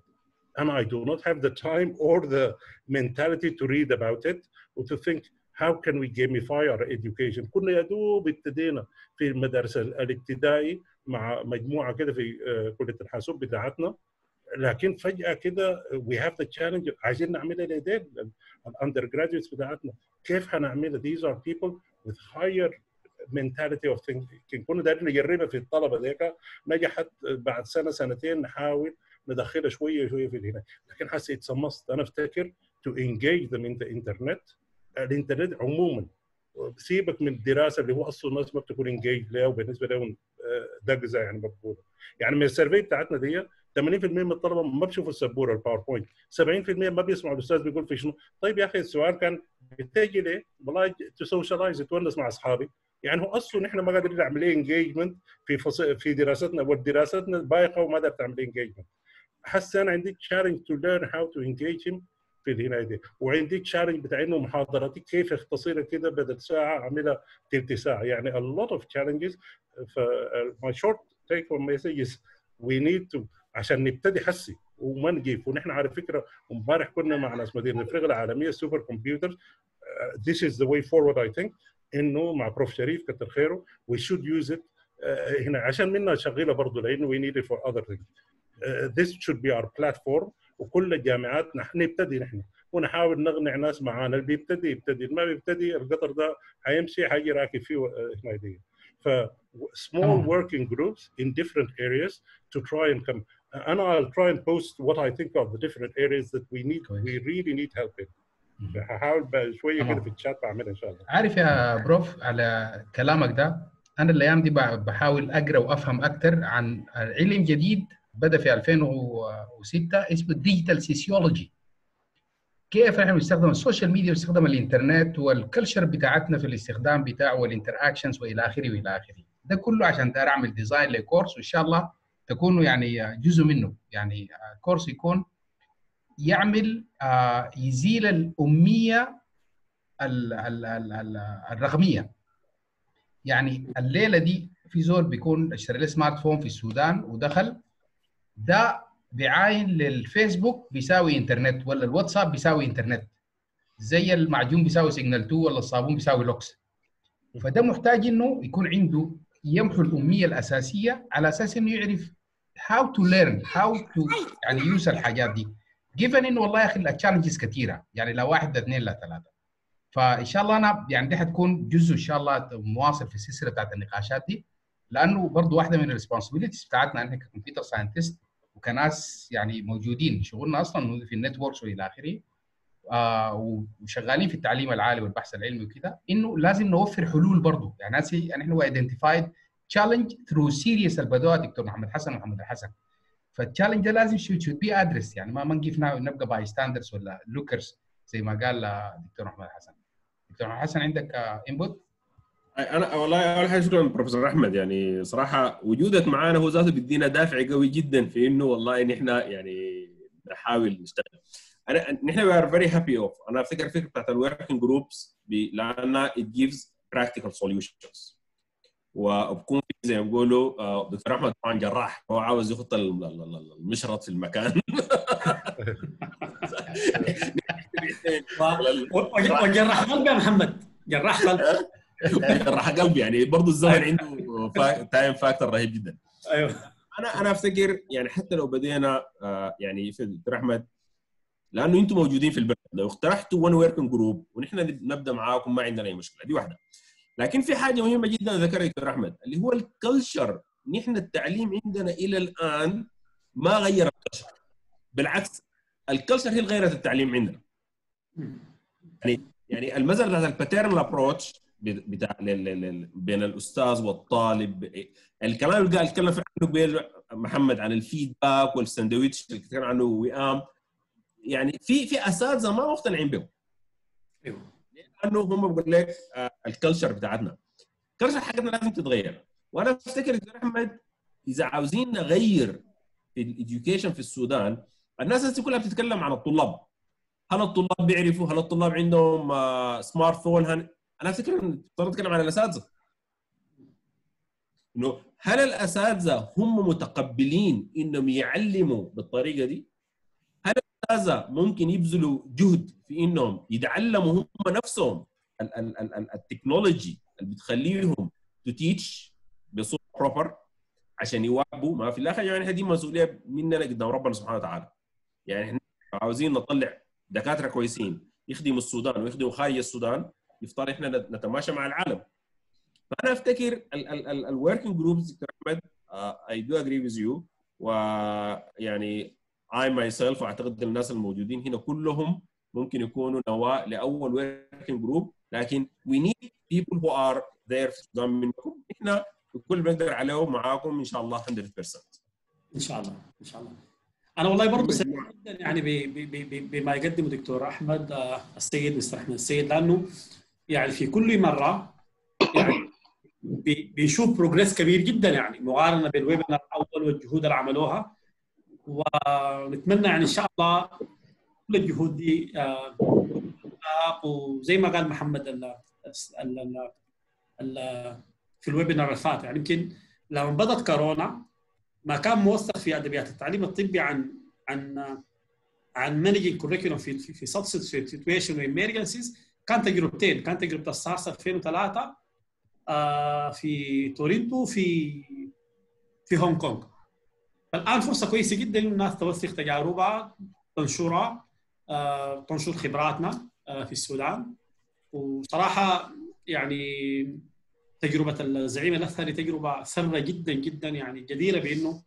and I do not have the time or the mentality to read about it or to think how can we gamify our education. كنا يا دوب ابتدينا في المدرسة الابتدائي مع مجموعه كده في كليه الحاسوب بتاعتنا، لكن فجاه كده وي هاف ذا تشالنج، عايزين نعملها لديل الاندر جراديوتس بتاعتنا، كيف هنعملها؟ ذيز ار بيبل وذ هاير منتاليتي اوف ثينكينج. كنا دايرين نجربها في الطلبه ديك، نجحت بعد سنه سنتين نحاول ندخلها شويه شويه في هنا، لكن حسيت اتسمصت. انا افتكر تو انجيج ذم ان ذا انترنت، الانترنت عموما سيبك من الدراسه اللي هو اصلا الناس ما بتكون انجيج لها، وبالنسبه لهم ده جزء يعني مقبول. يعني من السيرفي بتاعتنا دي 80% من الطلبه ما بيشوفوا السبوره الباوربوينت، 70% ما بيسمعوا الاستاذ بيقول في شنو. طيب يا اخي السؤال كان بتجي ليه؟ والله تو سوشيالايز، اتونس مع اصحابي. يعني هو اصلا نحن ما قادرين نعمل انجيجمنت في دراستنا، ودراستنا بايخه وما قادره تعمل انجيجمنت. حسان عندك challenge to learn how to engage him في الهناية، وعندك challenge بتاع انه محاضراتك كيف اختصرها كده بدل ساعه اعملها تلت ساعه، يعني a lot of challenges. my short take home message is we need to عشان نبتدي حسي وما نجيب. ونحن على فكره امبارح كنا مع ناس مدير الفرقه العالميه السوبر كمبيوتر this is the way forward I think، انه مع بروف شريف كتر خيره we should use it هنا عشان منها شغيله برضه لانه we need it for other things. this should be our platform، وكل الجامعات نحن نبتدي نحن ونحاول نقنع ناس معانا، اللي بيبتدي يبتدي، اللي ما بيبتدي القطر ده هيمشي هيجي راكب فيه هنا دي. ف small working groups in different areas to try and come. And I'll try and post what I think of the different areas that we need. We really need help in. هحاول شويه كده في الشات بعملها ان شاء الله. عارف يا بروف على كلامك ده، انا الايام دي بحاول اقرا وافهم اكثر عن علم جديد بدا في 2006 اسمه الديجيتال سيسيولوجي. كيف احنا بنستخدم السوشيال ميديا ونستخدم الانترنت والكلتشر بتاعتنا في الاستخدام بتاعه والانتراكشنز والى اخره والى اخره. ده كله عشان داير اعمل ديزاين لكورس، وان شاء الله تكونوا يعني جزء منه، يعني كورس يكون يعمل يزيل الاميه الرقميه. يعني الليله دي في زول بيكون اشترى له سمارت فون في السودان ودخل، ده بيعاين للفيسبوك بيساوي انترنت، ولا الواتساب بيساوي انترنت، زي المعجون بيساوي سيجنال 2، ولا الصابون بيساوي لوكس. فده محتاج انه يكون عنده يمحو الاميه الاساسيه على اساس انه يعرف how to learn how to يعني يوصل الحاجات دي. given انه والله يا اخي التشالنجز كثيره، يعني لا واحد لا اثنين لا ثلاثه. فان شاء الله انا يعني دي حتكون جزء ان شاء الله مواصل في السلسله بتاعت النقاشات دي، لانه برضه واحده من الريسبونسبيلتيز بتاعتنا احنا ككمبيوتر ساينتست وكناس يعني موجودين شغلنا اصلا في النتوركس والى اخره، وشغالين في التعليم العالي والبحث العلمي وكده، انه لازم نوفر حلول برضه. يعني ناسي يعني احنا ايدنتيفايد تشالنج ثرو سيريس اللي بدوها دكتور محمد حسن ومحمد الحسن. فالتشالنج ده لازم شود بي ادرس، يعني ما نجي نبقى باي ستاندرز ولا لوكرز زي ما قال الدكتور محمد حسن. دكتور محمد حسن عندك انبوت؟ انا والله اول حاجه شكرا بروفيسور احمد، يعني صراحه وجودك معانا هو ذاته بيدينا دافع قوي جدا في انه والله نحن يعني نحاول نشتغل. نحن we are very happy of. انا افتكر بتاعت الوركينج جروبس لانها it gives practical solutions. وبكون زي ما بيقولوا دكتور احمد طبعا جراح، هو عاوز يحط المشرط في المكان. وجراح قلبي يا محمد، جراح قلبي. جراح قلبي، يعني برضه الزمن عنده تايم فاكتور رهيب جدا. ايوه انا افتكر يعني حتى لو بدينا يعني في دكتور احمد، لانه انتم موجودين في البلد، لو اقترحتوا وان وركينج جروب ونحن نبدا معاكم ما عندنا اي مشكله، دي واحده. لكن في حاجه مهمه جدا ذكرها دكتور احمد اللي هو الكلتشر. نحن التعليم عندنا الى الان ما غير الكلتشر، بالعكس الكلتشر هي اللي غيرت التعليم عندنا. يعني المثل بتاع الباترنال ابروتش بتاع بين الاستاذ والطالب، الكلام اللي قال اتكلم عنه محمد عن الفيدباك والساندويتش اللي اتكلم عنه وئام، يعني في اساتذه ما مقتنعين بهم. ايوه لانه هم بقول لك الكلتشر بتاعتنا، الكلتشر حقتنا لازم تتغير. وانا افتكر دكتور احمد اذا عاوزين نغير في الاديوكيشن في السودان، الناس هسه كلها بتتكلم عن الطلاب. هل الطلاب بيعرفوا؟ هل الطلاب عندهم سمارت فون؟ انا افتكر صرت اتكلم عن الاساتذه، انه هل الاساتذه هم متقبلين انهم يعلموا بالطريقه دي؟ هل الاساتذه ممكن يبذلوا جهد في انهم يتعلموا هم نفسهم التكنولوجي اللي بتخليهم تو تيتش بصوره بروبر عشان يواكبوا؟ ما في الاخر يعني هذه مسؤوليه مننا قدام ربنا سبحانه وتعالى. يعني احنا عاوزين نطلع دكاتره كويسين يخدموا السودان ويخدموا خارج السودان، يفترض احنا نتماشى مع العالم. فانا افتكر الوركينج جروبز دكتور احمد اي دو اجري ويز يو، ويعني اي ماي سيلف واعتقد الناس الموجودين هنا كلهم ممكن يكونوا نواة لاول وركينج جروب، لكن وي نيد بيبل هو ار ذير في السودان منكم. احنا الكل بنقدر عليه معاكم ان شاء الله 100%. ان شاء الله ان شاء الله. انا والله برضه سعيد جدا يعني بما يقدمه دكتور احمد السيد مستر احمد السيد، لانه يعني في كل مره يعني بنشوف بروجريس كبير جدا، يعني مقارنه بالويبنار الاول والجهود اللي عملوها ونتمنى يعني ان شاء الله كل الجهود دي وزي ما قال محمد في الويبينار الفات، يعني يمكن لما بدت كورونا ما كان موثق في ادبيات التعليم الطبي عن عن عن مانجينج كوريكولوم في سبستيتيوشن سيتويشن وامرجنسيز. كان تجربتين، كان تجربه السارس 2003 في تورنتو في هونغ كونغ. فالان فرصه كويسه جدا للناس توثق تجاربها، تنشرها، تنشر خبراتنا في السودان. وصراحه يعني تجربه الزعيم الاثري تجربه سره جدا جدا، يعني جديره بانه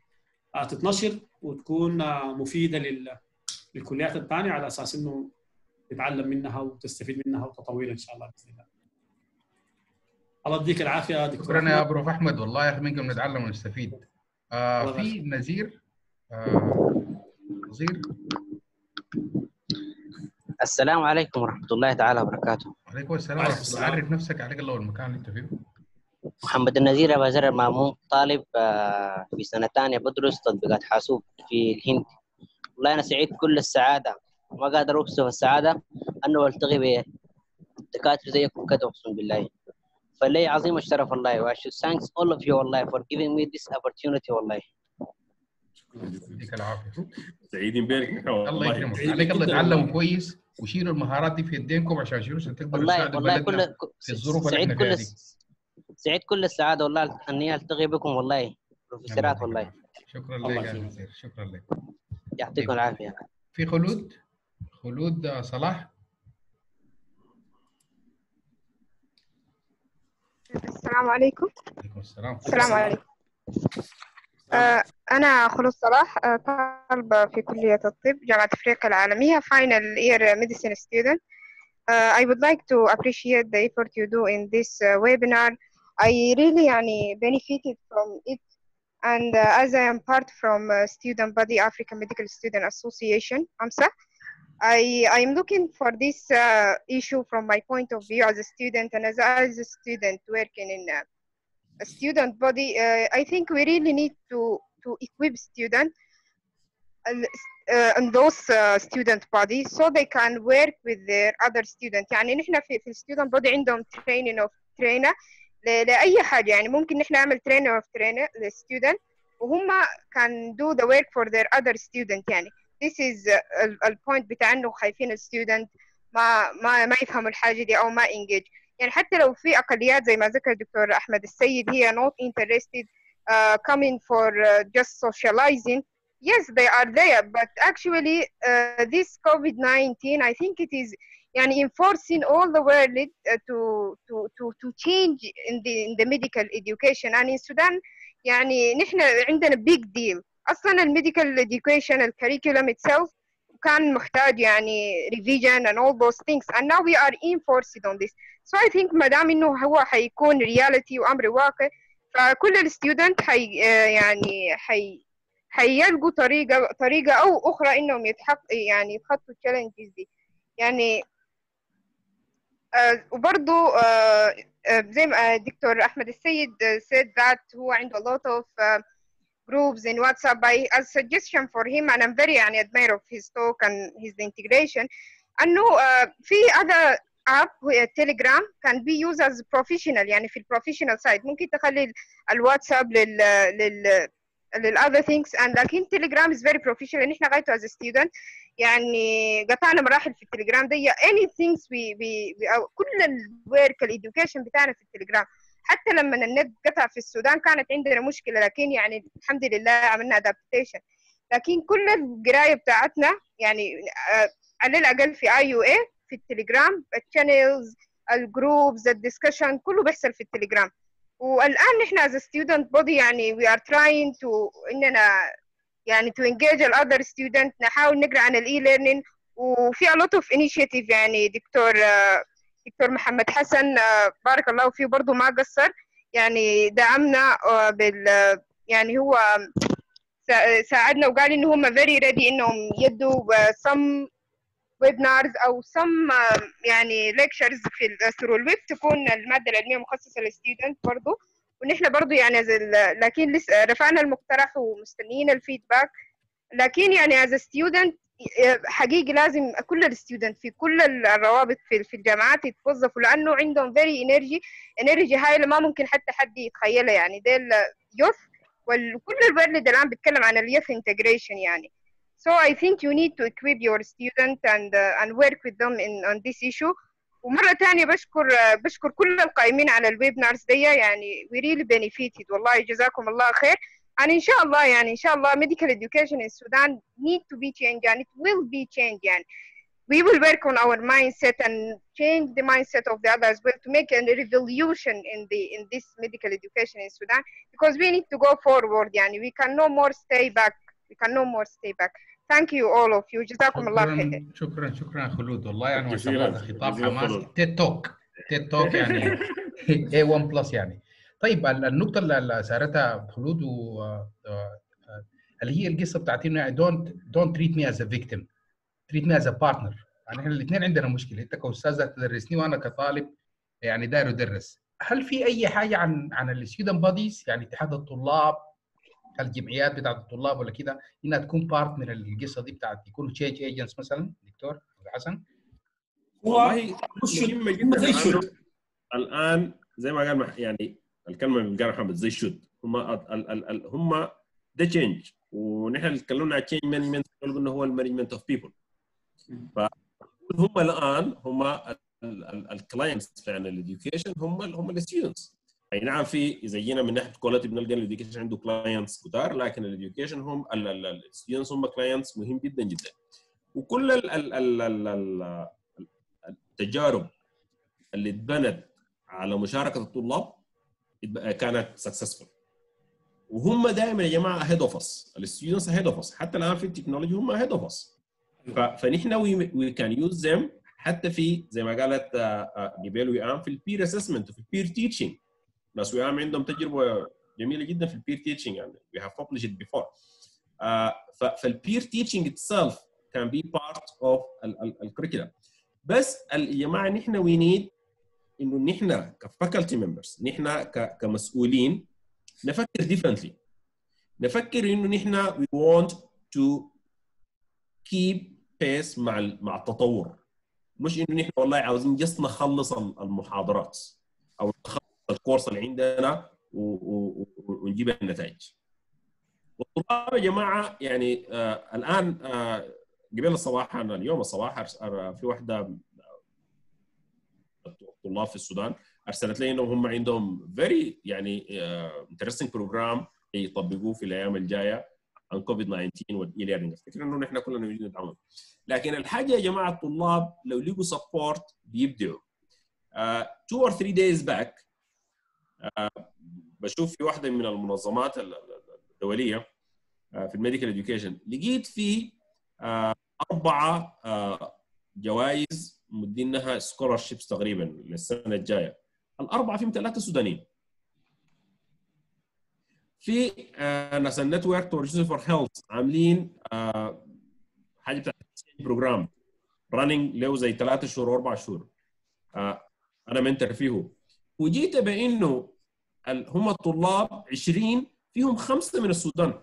تتنشر وتكون مفيده للكليات الثانيه على اساس انه تتعلم منها وتستفيد منها وتطورها ان شاء الله باذن الله. الله يديك العافيه دكتور. شكرا يا بروف احمد، والله احنا منكم نتعلم ونستفيد. في نزير نزير. السلام عليكم ورحمه الله تعالى وبركاته. وعليكم السلام ورحمه الله. عرف نفسك، عليك الله والمكان اللي انت فيه. محمد النزير ابو زرع مامون، طالب في سنه ثانيه بدرس تطبيقات حاسوب في الهند. والله انا سعيد كل السعاده، ما قادر اوصف السعاده انه التقي بدكاتره زيكم كده اقسم بالله. فلي عظيم الشرف والله، و I should thank all of you والله for giving me this opportunity والله. شكرا جزيلا العافيه. سعيدين بيك الله يكرمك، عليك الله تعلموا كويس وشيلوا المهارات دي في يدينكم عشان تقدروا تساعدوا بلدنا في الظروف اللي احنا فيها دي. سعيد كل السعاده والله اني التقي بكم والله بروفيسورات والله. شكرا لك يا نزير، شكرا لك. يعطيكم العافيه. في خلود، خلود صلاح. السلام عليكم. وعليكم السلام. السلام عليكم. أنا خلود صلاح، طالبة في كلية الطب جامعة أفريقيا العالمية، final year medicine student. I would like to appreciate the effort you do in this webinar. I really يعني benefited from it, and as I am part from student body African Medical Student Association (AMSA). I am looking for this issue from my point of view as a student and as a student working in a student body. I think we really need to equip students and those student bodies so they can work with their other students. يعني نحن في student body عندهم training of trainer لأي حاجة، يعني ممكن نحن نعمل training of trainer للstudent وهم can do the work for their other student. يعني this is الpoint بتاع انه خايفين الستودنت ما يفهموا الحاجه دي او ما انجيج. يعني حتى لو في اقليات زي ما ذكر الدكتور احمد السيد هي not interested coming for just socializing. Yes, they are there, but actually this COVID-19 I think it is يعني enforcing all the world to change in the medical education. and in Sudan يعني نحن عندنا big deal. اصلا الميديكال education الكريكولم itself كان محتاج يعني revision and all those things, and now we are enforced on this. So I think ما دام انه هو حيكون reality وامر واقع فكل الستودنت يعني حيلقوا طريقه او اخرى انهم يعني يتخطوا التشالنجز دي. يعني وبرضه زي ما الدكتور احمد السيد said that هو عنده a lot of groups in WhatsApp. as suggestion for him, and I'm very يعني admire of his talk and his integration. أنه في other app Telegram can be used as professional يعني في professional side. ممكن تخلي الواتساب لل other things, and لكن Telegram is very professional. نحن غايته as a student يعني قطعنا مراحل في التليجرام دي. any things we كل الورك الإدوكيشن بتاعنا في التليجرام. حتى لما النت قطع في السودان كانت عندنا مشكله، لكن يعني الحمد لله عملنا ادابتيشن. لكن كل القرايه بتاعتنا يعني على الاقل في IUA في التليجرام، الشانلز، الجروبز، الدسكشن كله بيحصل في التليجرام. والان نحن از ستودنت بودي يعني وي ار تراين تو اننا يعني تو انجيج الاذر ستودنت، نحاول نقرا عن الاي ليرنينج. وفي الوت اوف انيشيتيف يعني دكتور محمد حسن بارك الله فيه برضه ما قصر يعني دعمنا يعني هو ساعدنا وقال ان هم very ready انهم يدوا some webinars او some يعني lectures في through الويب تكون الماده العلميه مخصصه للستودنت برضه. ونحن برضه يعني لكن لسه رفعنا المقترح ومستنيين الفيدباك لكن يعني as a student حقيقي لازم كل الستودنت في كل الروابط في الجامعات يتوظفوا، لانه عندهم very energy هاي اللي ما ممكن حتى حد يتخيلها. يعني ده اليوث وكل الورلد الان بيتكلم عن اليوث انتجريشن يعني. So I think you need to equip your student and work with them on this issue. ومرة تانية بشكر كل القائمين على الويبنارز دي، يعني we really benefited والله، جزاكم الله خير. And إن شاء الله يعني إن شاء الله medical education in Sudan need to be changed and it will be changed يعني. We will work on our mindset and change the mindset of the others as well to make a revolution in this medical education in Sudan, because we need to go forward يعني. We can no more stay back. Thank you all of you. جزاكم الله خير. شكرا خلود والله يعني، ما شاء الله خطاب حماس تيد توك يعني A1 بلس يعني. طيب النقطة اللي أثارتها خلود اللي هي القصة بتاعت إنه don't treat me as a victim, treat me as a partner. يعني إحنا الاثنين عندنا مشكلة، أنت كأستاذة تدرسني وأنا كطالب يعني داير أدرس. هل في أي حاجة عن الستودنت بوديز يعني اتحاد الطلاب، الجمعيات بتاعت الطلاب ولا كده، إنها تكون بارت من القصة دي بتاعت يكونوا تشينج ايجنتس مثلا دكتور حسن؟ والله الآن زي ما قال يعني الكلمه اللي قالها محمد زي شد، هم ده تشينج، ونحن اتكلمنا عن تشينج مانجمنت قلنا هو المانجمنت اوف بيبل. فهم الان هم الكلاينتس بتاع الاديوكيشن، هم الستودنتس. اي نعم في اذا جينا من ناحيه كواليتي بنلقى الاديوكيشن عنده كلاينتس كتار، لكن الاديوكيشن هم الستودنتس هم كلاينتس مهم جدا جدا. وكل التجارب اللي اتبنت على مشاركه الطلاب كانت سكسسفول، وهم دائما يا جماعه اهيد اوف اس، الستودنتس اهيد اوف اس، حتى الان في التكنولوجي هم اهيد اوف اس. فنحن وي كان يوز ذيم حتى في زي ما قالت جبال ويام في البير اسسمنت وفي البير تيتشنج. ناس ويام عندهم تجربه جميله جدا في البير تيتشنج يعني وي هاف ببلشت بيفور. فالبير تيتشنج اتسلف كان بي بارت اوف الكريكولم. بس يا جماعه نحن وي نيد انه نحن كفاكولتي ممبرز، نحن كمسؤولين نفكر ديفرنتلي، نفكر انه نحن وي وونت تو كيب بيس مع التطور، مش انه نحن والله عاوزين جس نخلص المحاضرات او نخلص الكورس اللي عندنا ونجيب النتائج. والطلاب يا جماعه يعني الان قبل الصباح انا اليوم الصباح في واحده طلاب في السودان ارسلت لي انهم هم عندهم فيري يعني انترستنج بروجرام يطبقوه في الايام الجايه عن كوفيد 19 والايليرنج. الفكره انه نحن كلنا نريد ندعمهم، لكن الحاجه يا جماعه الطلاب لو لقوا سبورت بيبدعوا. 2 or 3 days back بشوف في واحده من المنظمات الدوليه في الميديكال اديوكيشن، لقيت في 4 جوائز مدينها سكولرشيبس تقريبا للسنه الجايه. ال4 فيهم 3 سودانيين. في ناس النتورك فور هيلث عاملين حاجه بتاعت بروجرام راننج له زي 3 شهور و4 شهور. انا منتر فيه وجيت بانه هم الطلاب 20 فيهم 5 من السودان.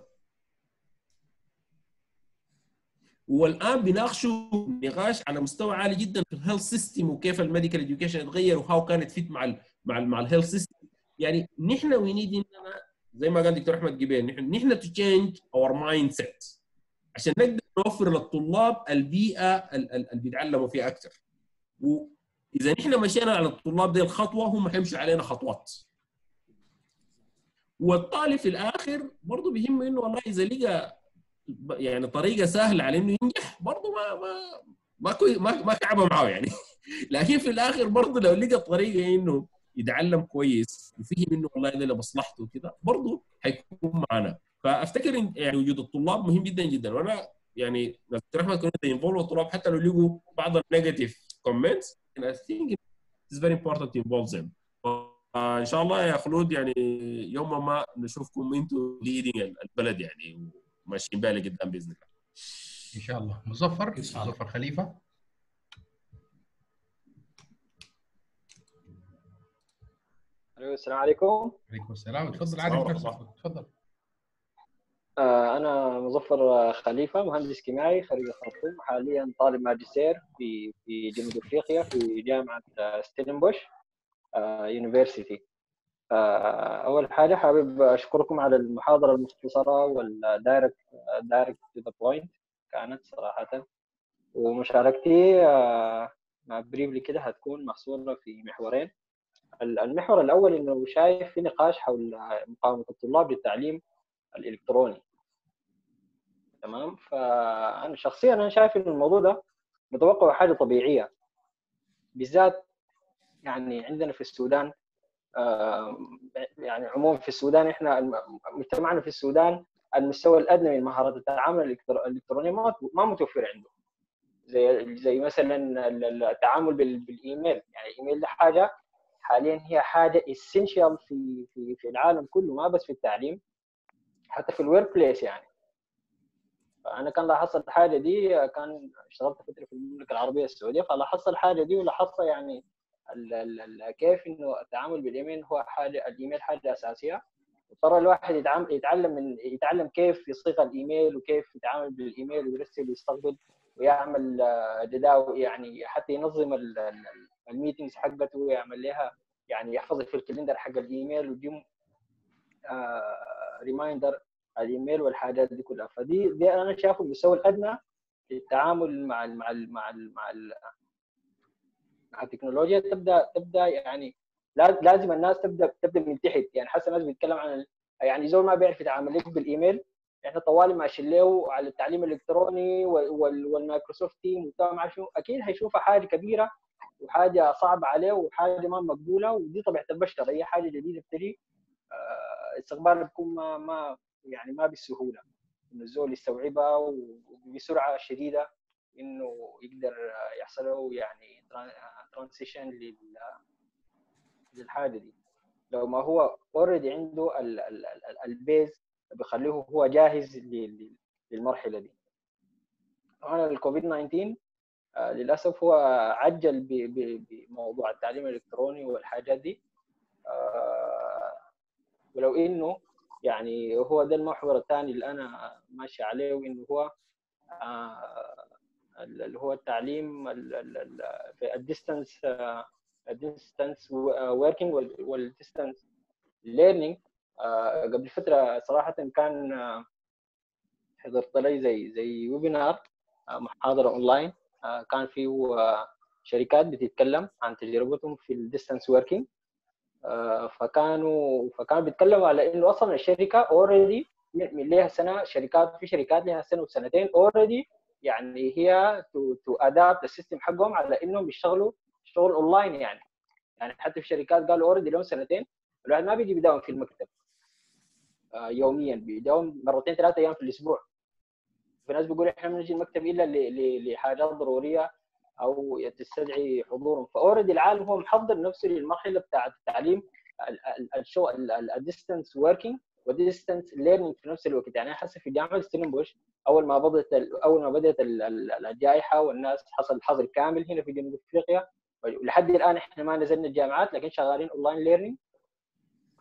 والان بيناقشوا نقاش على مستوى عالي جدا في الهيلث سيستم وكيف الميديكال اديوكيشن اتغير وهاو كانت فيت مع الهيلث سيستم. يعني نحن وي نيد اننا زي ما قال دكتور احمد جبيل نحن تو تشينج اور مايند سيت عشان نقدر نوفر للطلاب البيئه اللي بيتعلموا فيها اكثر. واذا نحن مشينا على الطلاب دي الخطوه هم حيمشوا علينا خطوات. والطالب في الاخر برضه بيهمه انه والله اذا لقى يعني طريقه سهله على انه ينجح برضه ما كعبها معاه يعني لكن في الاخر برضه لو لقى طريقه انه يتعلم كويس وفيه منه والله ده لمصلحته وكده برضه حيكون معنا. فافتكر يعني وجود الطلاب مهم جدا جدا. وانا يعني دكتور احمد كنا انفولف الطلاب حتى لو لقوا بعض النيجاتيف كومنتس اي ثينك اتس فيري امبورتنت تو انفولف ذيم. ان شاء الله يا خلود يعني يوم ما نشوفكم انتم ليدنج البلد يعني ماشيين بالي قدام باذن الله. ان شاء الله. مظفر خليفه. الو السلام عليكم. وعليكم السلام. تفضل عادل تفضل. أنا مظفر خليفة، مهندس كيميائي خريج الخرطوم، حاليا طالب ماجستير في جنوب أفريقيا في جامعة ستيلنبوش يونيفرسيتي. أول حاجة حابب أشكركم على المحاضرة المختصرة والدايركت تو ذا بوينت كانت صراحة، ومشاركتي بريفلي كده هتكون محصورة في محورين. المحور الأول إنه شايف في نقاش حول مقاومة الطلاب للتعليم الإلكتروني، تمام؟ فأنا شخصياً شايف إن الموضوع ده متوقع حاجة طبيعية، بالذات يعني عندنا في السودان، يعني عموما في السودان إحنا مجتمعنا في السودان المستوى الأدنى من مهارات التعامل الإلكتروني ما متوفر عنده، زي مثلاً التعامل بالإيميل. يعني الإيميل ده حاجة حالياً هي حاجة essential في العالم كله، ما بس في التعليم، حتى في الورك بليس. يعني فانا كان لاحظت الحاجه دي، كان اشتغلت فتره في المملكه العربيه السعوديه، فلاحظت الحاجه دي ولاحظت يعني كيف انه التعامل بالايميل هو حاجه، الايميل حاجه اساسيه، اضطر الواحد يتعلم كيف يصيغ الايميل وكيف يتعامل بالايميل ويرسل ويستقبل ويعمل جداول، يعني حتى ينظم الميتينجز حقته ويعمل لها، يعني يحفظ في الكالندر حق الايميل ويديم ريمايندر الايميل والحاجات دي كلها. فدي انا شايفه المستوى الادنى للتعامل مع ال مع ال مع ال مع, ال مع التكنولوجيا. تبدا يعني لازم الناس تبدا من تحت. يعني حاسه الناس بتتكلم عن يعني زول ما بيعرف يتعامل لك بالايميل، احنا طوالي ماشيين له على التعليم الالكتروني والمايكروسوفت تيم وما اعرف شنو، اكيد هيشوفها حاجه كبيره وحاجه صعبه عليه وحاجه ما مقبوله، ودي طبيعه البشر، هي حاجه جديده بتجي استقبالها بيكون ما يعني ما بالسهوله انه الزول يستوعبها وبسرعه شديده انه يقدر يحصل له يعني ترانزيشن للحاجه دي. لو ما هو اوريدي عنده البيز بيخليه هو جاهز للمرحله دي. طبعا الكوفيد 19 للاسف هو عجل بموضوع التعليم الالكتروني والحاجات دي، ولو انه يعني هو ده المحور الثاني اللي انا ماشي عليه، وانه هو اللي هو التعليم في الديستانس وركينج والديستانس ليرنينج. قبل فتره صراحه كان حضرت لي زي ويبينار، محاضره اونلاين، كان فيه شركات بتتكلم عن تجربتهم في الديستانس وركينج. فكانوا بيتكلموا على انه اصلا الشركه اوريدي من لها سنه، في شركات لها سنه وسنتين اوريدي، يعني هي تو ادابت السيستم حقهم على انهم يشتغلوا شغل اونلاين. يعني حتى في شركات قالوا اوريدي لهم سنتين الواحد ما بيجي بيداوم في المكتب يوميا، بيداوم مرتين ثلاثه ايام في الاسبوع. في ناس بيقولوا احنا ما بنجي المكتب الا لحاجات ضروريه او تستدعي حضورهم، فاوريدي العالم هو محضر نفسه للمرحله بتاعه التعليم الديستانس وركينج والديستانس ليرنينج في نفس الوقت. يعني حسب في جامعه ستيلنبوش اول ما بدات الجائحه والناس حصل حظر كامل هنا في جنوب افريقيا، ولحد الان احنا ما نزلنا الجامعات لكن شغالين اونلاين ليرنينج.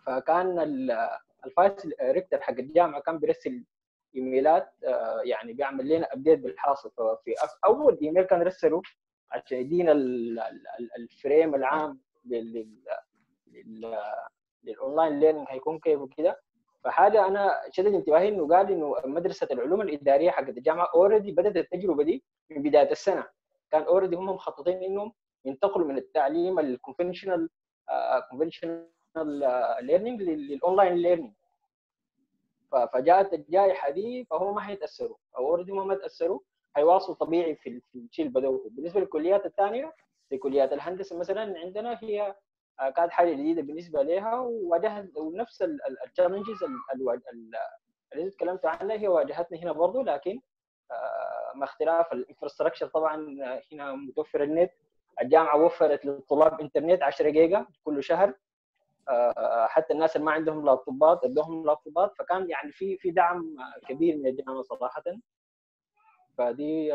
فكان الفايس ريكتور حق الجامعه كان بيرسل ايميلات، يعني بيعمل لنا ابديت بالحاصل. ففي اول ايميل كان رسله عشان يدينا الفريم العام للاونلاين ليرنينج هيكون كيف وكده. فحاجه انا شدد انتباهي انه قال انه مدرسه العلوم الاداريه حقت الجامعه اوريدي بدات التجربه دي من بدايه السنه، كان اوريدي هم مخططين انهم ينتقلوا من التعليم الكونفنشنال ليرنينج للاونلاين ليرنينج. فجاءت الجائحه دي فهم ما هيتاثروا، او اوريدي ما تاثروا، هيواصلوا طبيعي في الشيء اللي بدوه. بالنسبه للكليات الثانيه زي كليات الهندسه مثلا عندنا، هي كانت حاجه جديده بالنسبه لها وواجهت ونفس التشالنجز اللي تكلمت عنها هي واجهتنا هنا برضه، لكن مع اختلاف الانفراستراكشر. طبعا هنا متوفر النت، الجامعه وفرت للطلاب انترنت 10 جيجا كل شهر، حتى الناس اللي ما عندهم لابتوبات ادوهم لابتوبات، فكان يعني في دعم كبير من الجامعه صراحه. فدي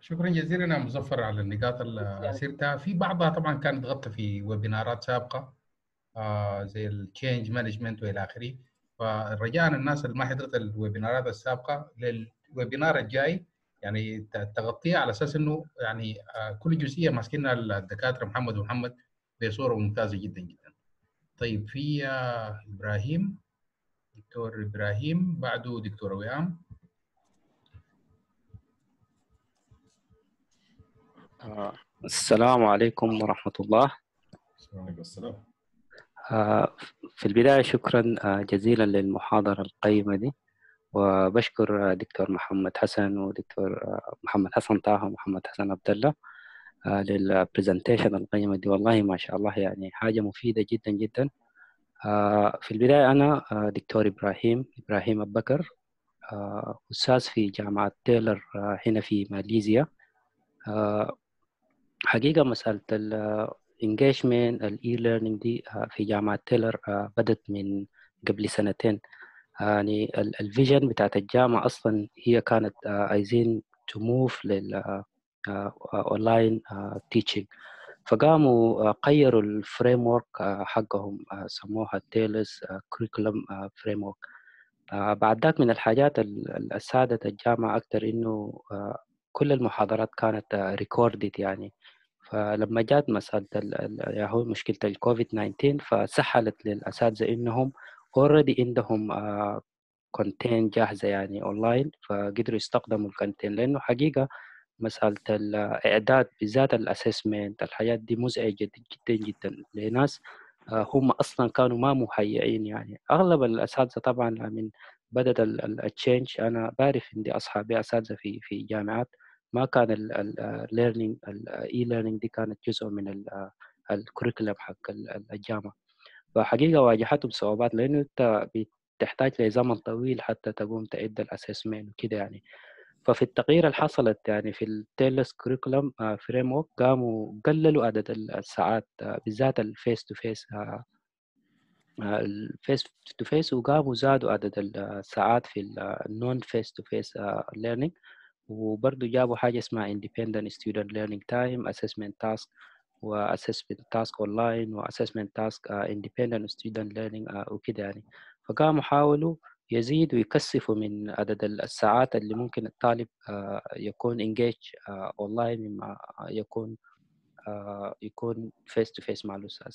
شكرا جزيلا يا مظفر على النقاط اللي اثرتها، في بعضها طبعا كانت غطى في ويبينارات سابقه زي التشينج مانجمنت والى اخره، فرجاءً الناس اللي ما حضرت الويبينارات السابقة للويبينار الجاي يعني تغطيه على اساس انه يعني كل جزئيه ماسكينها الدكاتره محمد ومحمد بصوره ممتازه جدا جدا. طيب في ابراهيم، دكتور ابراهيم، بعده دكتوره وئام. السلام عليكم ورحمه الله. وعليكم السلام. في البدايه شكرا جزيلا للمحاضره القيمه دي، وبشكر دكتور محمد حسن ودكتور محمد حسن طه ومحمد حسن عبد الله للبرزنتيشن القيمة دي، والله ما شاء الله يعني حاجة مفيدة جدا جدا. في البداية أنا دكتور إبراهيم أبكر، أستاذ في جامعة تايلر هنا في ماليزيا. حقيقة مسألة الانجيجمنت الإي ليرنينج دي في جامعة تايلر بدت من قبل سنتين. يعني الفيجن بتاعت الجامعة أصلا هي كانت عايزين تموف لل أونلاين تيتشنج، فقاموا غيروا الفريم ورك حقهم، سموها تيلز كريكولم فريم ورك. بعد ذاك من الحاجات اللي ساعدت الجامعة أكثر إنه كل المحاضرات كانت ريكوردد يعني، فلما جات مسألة هو مشكلة الكوفيد 19 فسهلت للأساتذة إنهم already عندهم كونتين جاهزة يعني أونلاين، فقدروا يستخدموا الكونتين، لأنه حقيقة مسألة الإعداد بالذات الأسسمنت الحياة دي مزعجة جدا جدا لناس هم أصلا كانوا ما مهيئين يعني. أغلب الأساتذة طبعا من بدأت التشينج، أنا بعرف عندي أصحابي أساتذة في جامعات ما كان الليرنينج الإي ليرنينج دي كانت جزء من الكريكولم حق الجامعة، فحقيقة واجهتهم صعوبات لأنه أنت بتحتاج لزمن طويل حتى تقوم تعد الأسسمنت وكده يعني. ففي التغيير اللي حصلت يعني في التيلس كريكولم فريم ورك قاموا قللوا عدد الساعات بالذات الفيس تو فيس، وقاموا زادوا عدد الساعات في النون فيس تو فيس ليرنينج، وبرضه جابوا حاجة اسمها independent student learning time assessment task واسسمنت تاسك اونلاين واسسمنت تاسك اندبندنت ستودنت ليرنينج وكده يعني. فقاموا حاولوا يزيدوا ويكثفوا من عدد الساعات اللي ممكن الطالب يكون انجيج اونلاين مما يكون فيس تو فيس مع الاستاذ.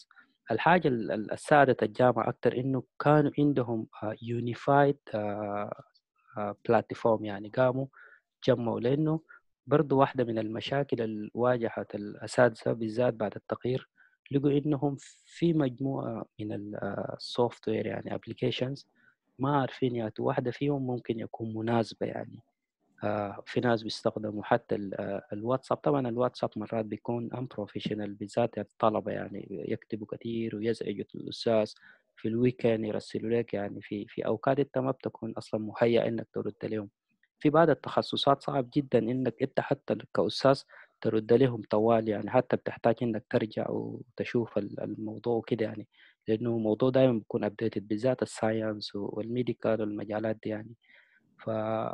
الحاجه اللي ساعدت الجامعه اكثر انه كانوا عندهم يونيفايد بلاتفورم يعني، قاموا جمعوا، لانه برضو واحدة من المشاكل اللي واجهت الأساتذة بالذات بعد التقرير لقوا إنهم في مجموعة من السوفت وير يعني أبليكيشنز ما عارفين ياتوا واحدة فيهم ممكن يكون مناسبة يعني. في ناس بيستخدموا حتى الواتساب، طبعا الواتساب مرات بيكون unprofessional بالذات الطلبة يعني، يكتبوا كثير ويزعجوا الأستاذ، في الويكند يرسلوا لك يعني في أوقات أنت ما بتكون أصلا مهيأ إنك ترد لهم. في بعض التخصصات صعب جدا انك انت حتى كأستاذ ترد لهم طوال يعني، حتى بتحتاج انك ترجع وتشوف الموضوع كده يعني، لانه الموضوع دايما بيكون ابديتد بالذات الساينس والميديكال والمجالات دي يعني.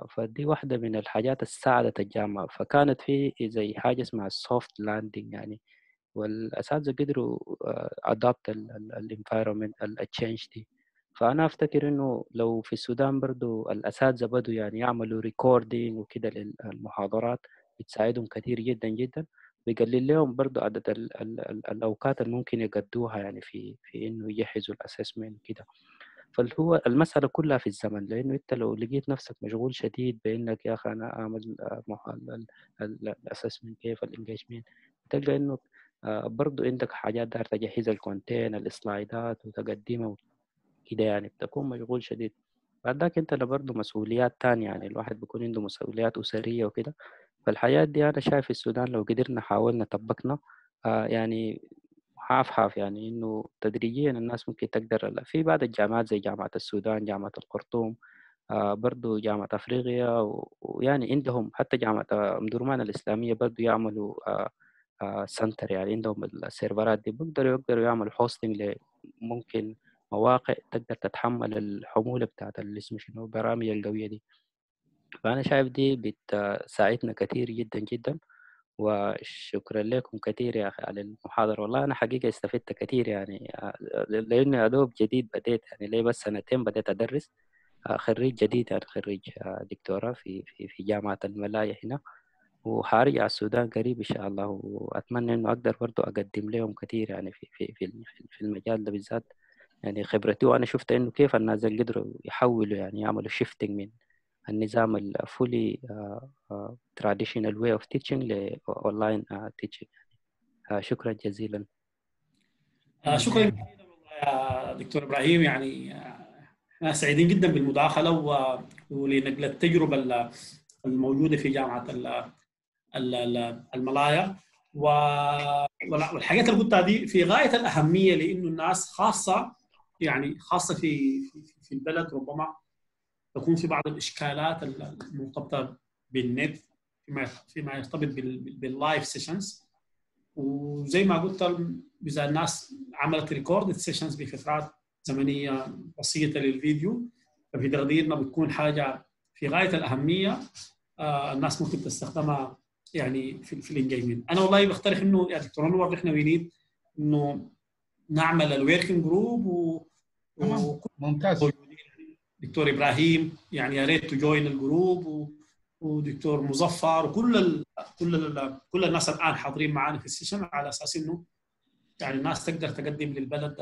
فدي واحده من الحاجات اللي ساعدت الجامعه، فكانت في زي حاجه اسمها السوفت لاندنج يعني، والاساتذه قدروا ادابت الانفايرمنت التشينج دي. فأنا أفتكر إنه لو في السودان برضو الأساتذة بدوا يعني يعملوا ريكوردينج وكده للمحاضرات بتساعدهم كثير جدا جدا، بيقلل لهم برضو عدد الأوقات اللي ممكن يقدوها يعني في إنه يجهزوا الأسسمنت وكده. فهو المسألة كلها في الزمن، لأنه أنت لو لقيت نفسك مشغول شديد بإنك يا أخي أنا أعمل الأسسمنت كيف الإنجيجمنت، تلقى إنه برضو عندك حاجات داير تجهز الكونتين السلايدات وتقدمها كده يعني، بتكون مشغول شديد. بعد ذاك انت برضه مسؤوليات تانية يعني، الواحد بيكون عنده مسؤوليات أسرية وكده. فالحياة دي أنا شايف السودان لو قدرنا حاولنا طبقنا يعني حاف حاف يعني، إنه تدريجيا الناس ممكن تقدر. في بعض الجامعات زي جامعة السودان، جامعة الخرطوم، برضه جامعة أفريقيا، ويعني عندهم حتى جامعة أمدرمان الإسلامية برضه يعملوا سنتر يعني، عندهم السيرفرات دي بيقدروا يعملوا هوستنج ممكن مواقع تقدر تتحمل الحمولة بتاعت اللي اسمه شنو البرامج القوية دي. فأنا شايف دي بتساعدنا كثير جدا جدا، وشكرا لكم كثير يا أخي على المحاضرة. والله أنا حقيقة استفدت كثير يعني، لأني أدوب جديد بديت يعني لي بس سنتين بديت أدرس. خريج جديد يعني، خريج دكتوراه في جامعة الملاية هنا، وحارجع السودان قريب إن شاء الله، وأتمنى إنه أقدر برضه أقدم لهم كثير يعني في المجال ده بالذات يعني خبرتي. وأنا شفت إنه كيف الناس قدروا يحولوا يعني يعملوا شيفتنج من النظام الفولي تراديشنال واي اوف تيتشنج لأونلاين تيتشنج. شكرا جزيلا. شكرا جزيلا يا دكتور إبراهيم، يعني احنا سعيدين جدا بالمداخله ولنقل التجربه الموجوده في جامعه الملايا، والحاجات اللي قلتها دي في غايه الاهميه، لانه الناس خاصه في البلد ربما تكون في بعض الاشكالات المرتبطه بالنت فيما يرتبط باللايف سيشنز. وزي ما قلت اذا الناس عملت ريكورد سيشنز بفترات زمنيه بسيطه للفيديو، ففي تقديرنا بتكون حاجه في غايه الاهميه الناس ممكن تستخدمها يعني في الانجيجمنت. انا والله بقترح انه يا دكتور انور احنا ونيد انه نعمل الوركينج جروب ممتاز. دكتور ابراهيم يعني يا ريت تجوين الجروب ودكتور مظفر وكل ال كل ال كل الناس الان حاضرين معانا في السيشن، على اساس انه يعني الناس تقدر تقدم للبلد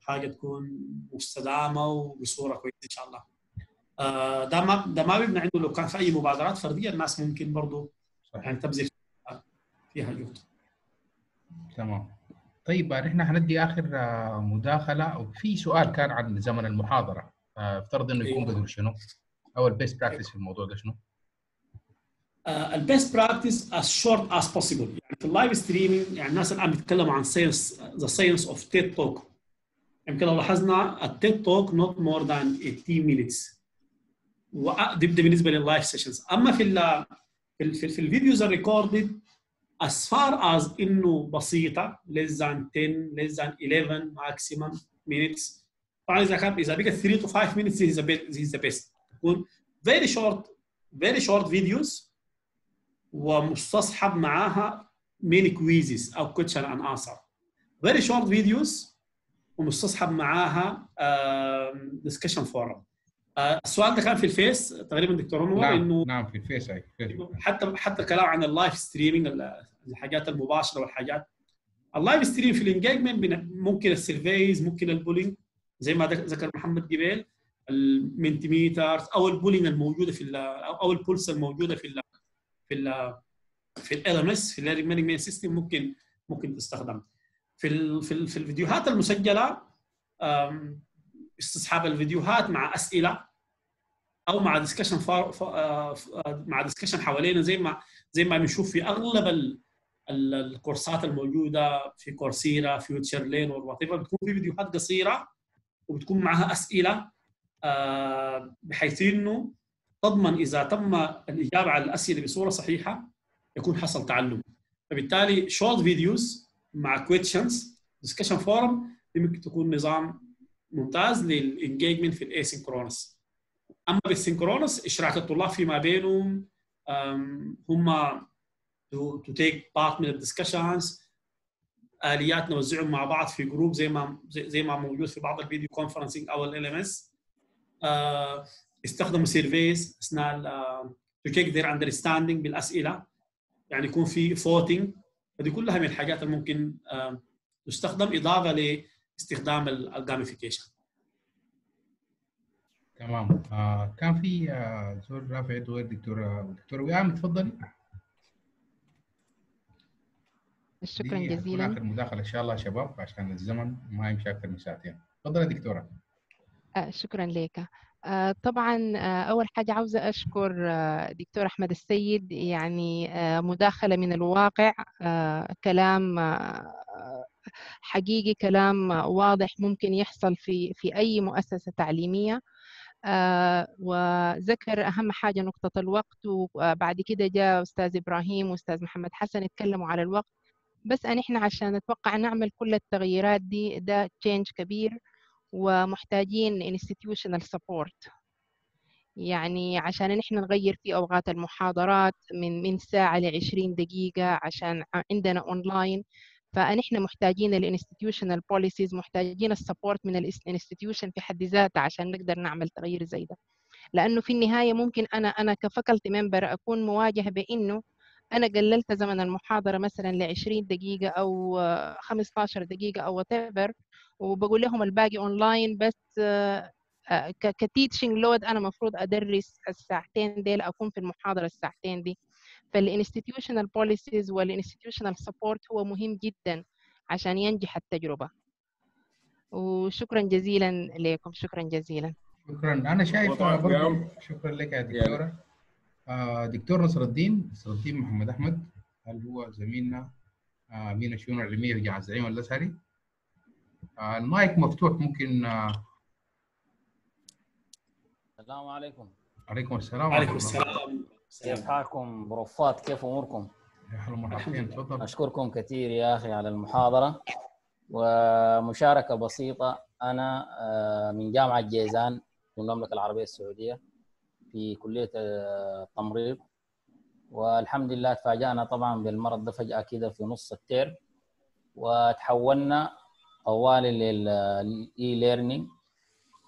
حاجه تكون مستدامه وبصوره كويسه ان شاء الله. ده ما بيمنع انه لو كان في اي مبادرات فرديه الناس ممكن برضه يعني تبذل فيها جهد. تمام. طيب احنا هندي اخر مداخله، وفي سؤال كان عن زمن المحاضره، افترض انه يكون بدل شنو؟ او البيست براكتس في الموضوع ده شنو؟ البيست براكتس از شورت از بوسيبل، يعني في اللايف ستريمينج يعني الناس الان بيتكلموا عن ساينس، ذا ساينس اوف تيد توك. يمكن لو لاحظنا التيد توك نوت مور ذان 18 مينتس، وده بالنسبه لللايف سيشنز. اما في الفيديوز الريكوردد as far as انه بسيطه less than 10 less than 11 maximum minutes. طبعا اذا بقت 3 to 5 minutes is the best، تكون very short videos ومستصحب معاها many quizzes او question and answer. very short videos ومستصحب معاها discussion forum. السؤال ده كان في الفيس تقريبا دكتور انور. نعم. انه نعم في الفيس هيك. حتى الكلام عن اللايف ستريمينج، الحاجات المباشره والحاجات اللايف ستريم في الانجيجمنت، ممكن السيرفيز، ممكن البولينج زي ما ذكر محمد جبال، المنتيميترز او البولينج الموجوده في او البولس الموجوده في ال LMS في الليرنينج مانجمنت سيستم ممكن تستخدم في الفيديوهات المسجله. استصحاب الفيديوهات مع اسئله او مع ديسكشن حوالينا زي ما بنشوف في اغلب الكورسات الموجوده في كورسيرا في ويتشرلين والواتيفر، بتكون في فيديوهات قصيره وبتكون معها اسئله بحيث انه تضمن اذا تم الاجابه على الاسئله بصوره صحيحه يكون حصل تعلم. فبالتالي شورت فيديوز مع كويشنز ديسكشن فورم ممكن تكون نظام ممتاز للانجيجمنت في الاسينكرونس. اما بالسينكرونس اشراك الطلاب فيما بينهم، هم تو تيك بارت من الدسكشنز، اليات نوزعهم مع بعض في جروب زي ما موجود في بعض الفيديو كونفرنسنج او ال LMS. استخدموا سيرفيز اثناء تو تشيك ذير اندرستاندينج بالاسئله، يعني يكون في فوتنج. هذه كلها من الحاجات اللي ممكن تستخدم، اضافه ل استخدام الجاميفيكيشن. تمام. كان في زول رافع يد دكتور وئام، تفضلي. شكرا جزيلا. اخر مداخله ان شاء الله شباب عشان الزمن ما يمشي اكثر من ساعتين. تفضلي دكتوره. شكرا لك. طبعا اول حاجه عاوزه اشكر دكتور احمد السيد، يعني مداخله من الواقع، كلام حقيقي، كلام واضح ممكن يحصل في أي مؤسسة تعليمية. وذكر أهم حاجة نقطة الوقت، وبعد كده جاء أستاذ إبراهيم وأستاذ محمد حسن يتكلموا على الوقت. بس إحنا عشان نتوقع نعمل كل التغييرات دي ده تشينج كبير، ومحتاجين institutional support. يعني عشان نحن نغير في أوقات المحاضرات من ساعة ل20 دقيقة عشان عندنا أونلاين. فنحن محتاجين الانستتيوشنال بوليسيز، محتاجين السبورت من الانستتيوشن في حد ذاته عشان نقدر نعمل تغيير زي ده. لأنه في النهاية ممكن أنا كفاكلتي ممبر أكون مواجهة بإنه أنا قللت زمن المحاضرة مثلا ل20 دقيقة أو 15 دقيقة أو whatever، وبقول لهم الباقي أونلاين، بس كتيتشنج لود أنا مفروض أدرس الساعتين دي، أكون في المحاضرة الساعتين دي. فالانستتيوشنال بوليسيز والانستتيوشنال سبورت هو مهم جدا عشان ينجح التجربة. وشكرا جزيلا لكم، شكرا جزيلا. شكرا. أنا شايف شكرا لك يا دكتورة. دكتور نصر الدين محمد أحمد، هل هو زميلنا أمين الشؤون العلمية في جامعة الزعيم الأزهري؟ المايك مفتوح، ممكن. السلام عليكم. وعليكم السلام. وعليكم السلام. كيف حالكم بروفات؟ كيف اموركم؟ اهلا ومرحبا، تفضل. اشكركم كثير يا اخي على المحاضره. ومشاركه بسيطه، انا من جامعه جيزان في المملكه العربيه السعوديه في كليه التمريض، والحمد لله تفاجأنا طبعا بالمرض ده فجاه كده في نص الترم، وتحولنا طوالي للاي ليرنينج.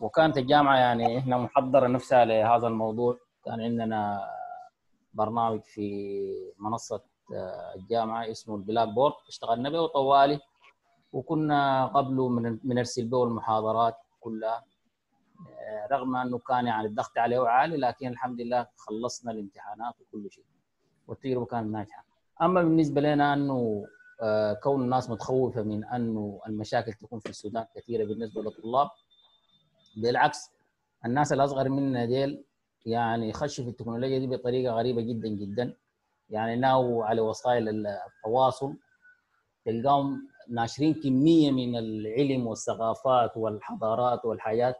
وكانت الجامعه يعني احنا محضره نفسها لهذا الموضوع، كان عندنا برنامج في منصه الجامعه اسمه البلاك بورد اشتغلنا به طوالي، وكنا قبله بنرسل به المحاضرات كلها، رغم انه كان يعني الضغط عليه عالي، لكن الحمد لله خلصنا الامتحانات وكل شيء والتجربه كانت ناجحه. اما بالنسبه لنا انه كون الناس متخوفه من انه المشاكل تكون في السودان كثيره بالنسبه للطلاب، بالعكس الناس الاصغر مننا ديل يعني خشوا في التكنولوجيا دي بطريقه غريبه جدا جدا، يعني ناووا على وسائل التواصل تلقاهم ناشرين كميه من العلم والثقافات والحضارات والحياه،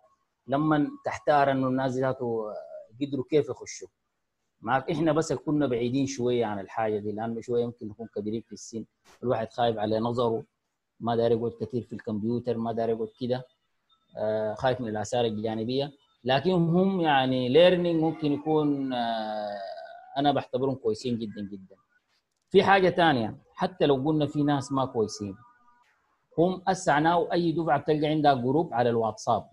لما تحتار انه الناس ذاته قدروا كيف يخشوا. معك احنا بس كنا بعيدين شويه عن الحاجه دي، لانه شويه يمكن نكون كبيرين في السن، الواحد خايف على نظره، ما داري يقعد كثير في الكمبيوتر، ما داري يقعد كده، خايف من الاثار الجانبيه. لكن هم يعني ليرنينج ممكن يكون انا بعتبرهم كويسين جدا جدا. في حاجه ثانيه، حتى لو قلنا في ناس ما كويسين، هم اسعنا، واي دفعه بتلقى عندها جروب على الواتساب،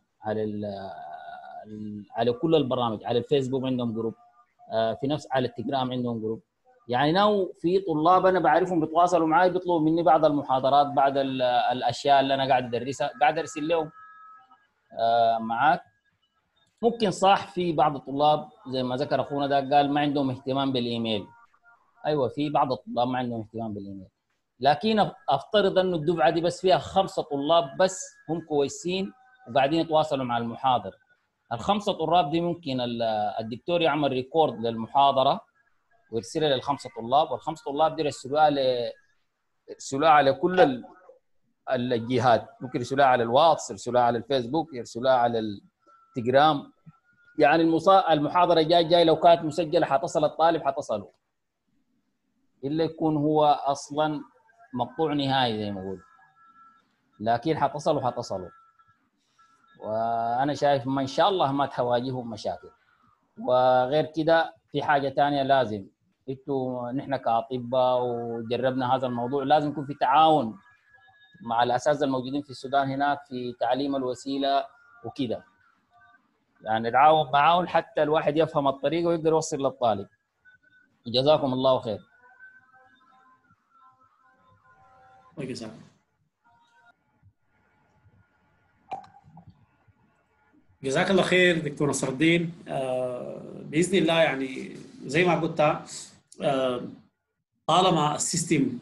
على كل البرامج، على الفيسبوك عندهم جروب، في نفس على التليجرام عندهم جروب. يعني ناو في طلاب انا بعرفهم بيتواصلوا معي، بيطلبوا مني بعض المحاضرات، بعض الاشياء اللي انا قاعد ادرسها، قاعد ارسل لهم. معاك ممكن صح في بعض الطلاب زي ما ذكر اخونا ده قال ما عندهم اهتمام بالايميل. ايوه في بعض الطلاب ما عندهم اهتمام بالايميل، لكن افترض انه الدفعه دي بس فيها 5 طلاب بس هم كويسين وقاعدين يتواصلوا مع المحاضر. ال5 طلاب دي ممكن الدكتور يعمل ريكورد للمحاضره ويرسلها لل5 طلاب، وال5 طلاب دي يرسلوها على كل الجهات، ممكن يرسلوها على الواتس، يرسلوها على الفيسبوك، يرسلوها على تليجرام. يعني المحاضره جاي لو كانت مسجله حتصل الطالب، حتصله الا يكون هو اصلا مقطوع نهائي زي ما بقول، لكن حتصلوا. وانا شايف ما ان شاء الله ما تواجههم مشاكل. وغير كده في حاجه ثانيه، لازم نحن كاطباء وجربنا هذا الموضوع، لازم يكون في تعاون مع الاساتذه الموجودين في السودان هناك في تعليم الوسيله وكده، يعني نتعاون معاهم حتى الواحد يفهم الطريقه ويقدر يوصل للطالب. جزاكم الله خير. جزاك. جزاك الله خير دكتور نصر الدين. باذن الله يعني زي ما قلت، طالما السيستم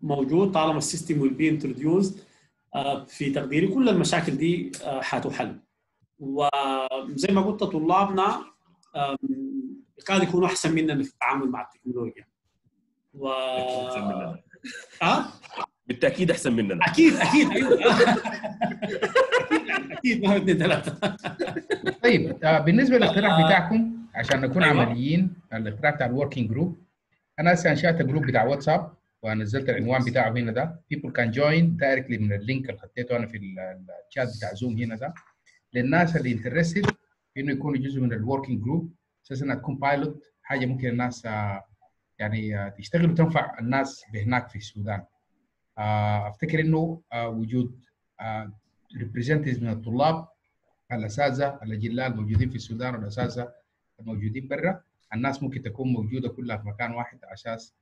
موجود، طالما السيستم will be introduced، في تقديري كل المشاكل دي حتحل. وزي ما قلت طلابنا قاعد يكونوا احسن مننا في التعامل مع التكنولوجيا. و احسن مننا. بالتاكيد احسن مننا. اكيد ايوه. اكيد ما هو 2 3. طيب بالنسبه للاقتراح بتاعكم عشان نكون عمليين، الاقتراح بتاع الوركينج جروب، انا هسه انشات جروب بتاع واتساب ونزلت العنوان بتاعه هنا ده، people can join directly من اللينك اللي حطيته انا في الشات بتاع زوم هنا ده، للناس اللي انترستد انه يكونوا جزء من الوركينج جروب اساسا انها تكون بايلوت، حاجه ممكن الناس يعني تشتغل وتنفع الناس بهناك في السودان. افتكر انه وجود ريبريزنتيفز من الطلاب، الاساتذه الاجلاء الموجودين في السودان والاساتذه الموجودين برا، الناس ممكن تكون موجوده كلها في مكان واحد، اساس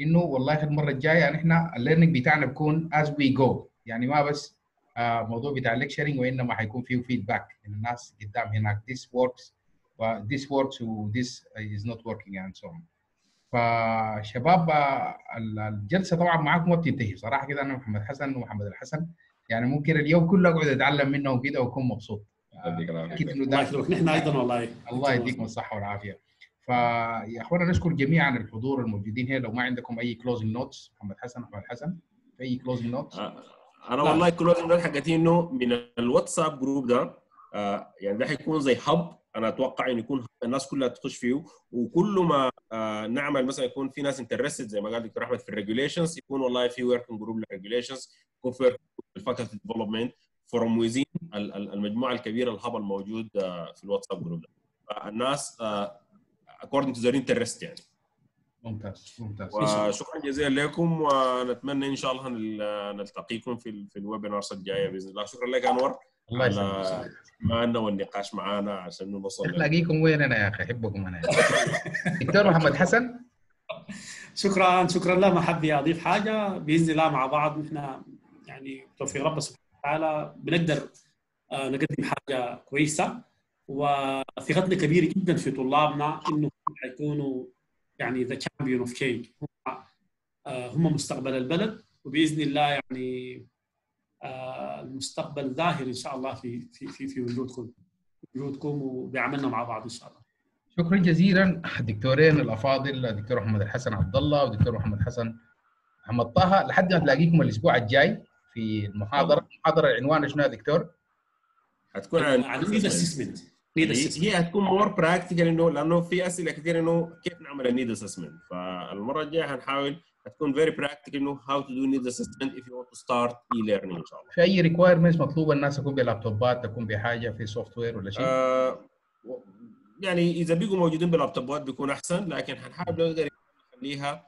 انه والله المره الجايه يعني احنا الليرنينج بتاعنا بيكون از وي جو، يعني ما بس موضوع بتاع الليكشرنج، وانما حيكون فيه فيدباك من الناس قدام هناك this works و this works و this is not working and so on. فشباب الجلسه طبعا معاكم ما بتنتهي صراحه كده. انا محمد حسن ومحمد الحسن يعني ممكن اليوم كله اقعد اتعلم منه وكده واكون مبسوط. الله يسلمك، نحن ايضا والله الله يديكم الصحه والعافيه. فيا اخوانا نشكر جميعا الحضور الموجودين هنا. لو ما عندكم اي كلوزنج نوتس محمد حسن احمد الحسن في اي كلوزنج نوتس؟ انا والله الكلوزنج نوت حقتي انه من الواتساب جروب ده يعني ده حيكون زي هب، انا اتوقع انه يكون الناس كلها تخش فيه، وكل ما نعمل مثلا يكون في ناس انترستد زي ما قال دكتور احمد في الريجوليشنز، يكون والله في وركينج جروب للريجوليشنز، يكون في وركينج جروب للفاكولتي ديفلوبمنت فروم ويزين المجموعه الكبيره الهب الموجود في الواتساب جروب ده. الناس according to their interest يعني. ممتاز ممتاز. وشكرا جزيلا لكم، ونتمنى ان شاء الله نلتقيكم في الويبينارز الجايه باذن الله. شكرا لك انور الله يسلمك معنا والنقاش معنا عشان نوصل. نلاقيكم وين انا يا اخي، احبكم انا. دكتور محمد حسن شكرا شكرا لك. ما حد يضيف حاجه باذن الله مع بعض نحن يعني بتوفيق ربنا سبحانه وتعالى بنقدر نقدم حاجه كويسه، وثقتنا كبيره جدا في طلابنا انه حيكونوا يعني ذا تشامبيون اوف تشينج، هم مستقبل البلد، وباذن الله يعني المستقبل ظاهر ان شاء الله في في في في وجودكم وبعملنا مع بعض ان شاء الله. شكرا جزيلا الدكتورين الافاضل الدكتور محمد الحسن عبد الله والدكتور محمد حسن حمد طه. لحد ما تلاقيكم الاسبوع الجاي في المحاضره، المحاضره عنوانها شنو يا دكتور؟ هتكون عن نيد اسسمنت. هي هتكون مور براكتيكال انه لانه في اسئله كثير انه كيف نعمل النيد اسسمنت، فالمره الجايه هنحاول هتكون فيري براكتيكال انه هاو تو دو نيد اسسمنت اف يو ونت تو ستارت اي ليرنينج ان شاء الله. في اي ريكوايرمنتس مطلوبه الناس تكون بلابتوبات، تكون بحاجه في سوفت وير ولا شيء؟ يعني اذا بيجوا موجودين بلابتوبات بيكون احسن، لكن هنحاول نقدر نخليها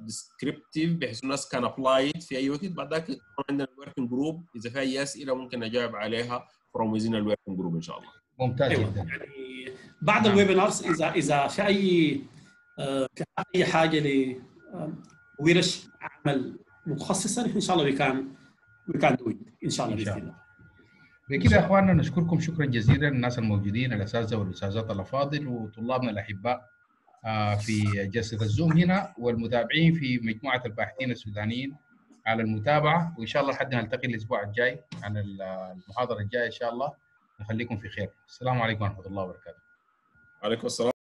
ديسكريبتيف بحيث الناس كان ابلايد في اي وقت. بعد ذاك عندنا الوركينج جروب اذا في اي اسئله ممكن نجاوب عليها فروم ويزين الوركينج جروب ان شاء الله. ممتاز جدا. يعني بعد الويبينارز اذا في اي حاجه لورش عمل متخصصه ان شاء الله وي كان دو ان شاء الله باذن الله. بكده يا اخواننا نشكركم شكرا جزيلا الناس الموجودين الاساتذه والاساتذات الافاضل وطلابنا الاحباء في جلسه الزوم هنا، والمتابعين في مجموعه الباحثين السودانيين على المتابعه، وان شاء الله لحد ما نلتقي الاسبوع الجاي على المحاضره الجايه ان شاء الله. نخليكم في خير. السلام عليكم ورحمه الله وبركاته. وعليكم السلام.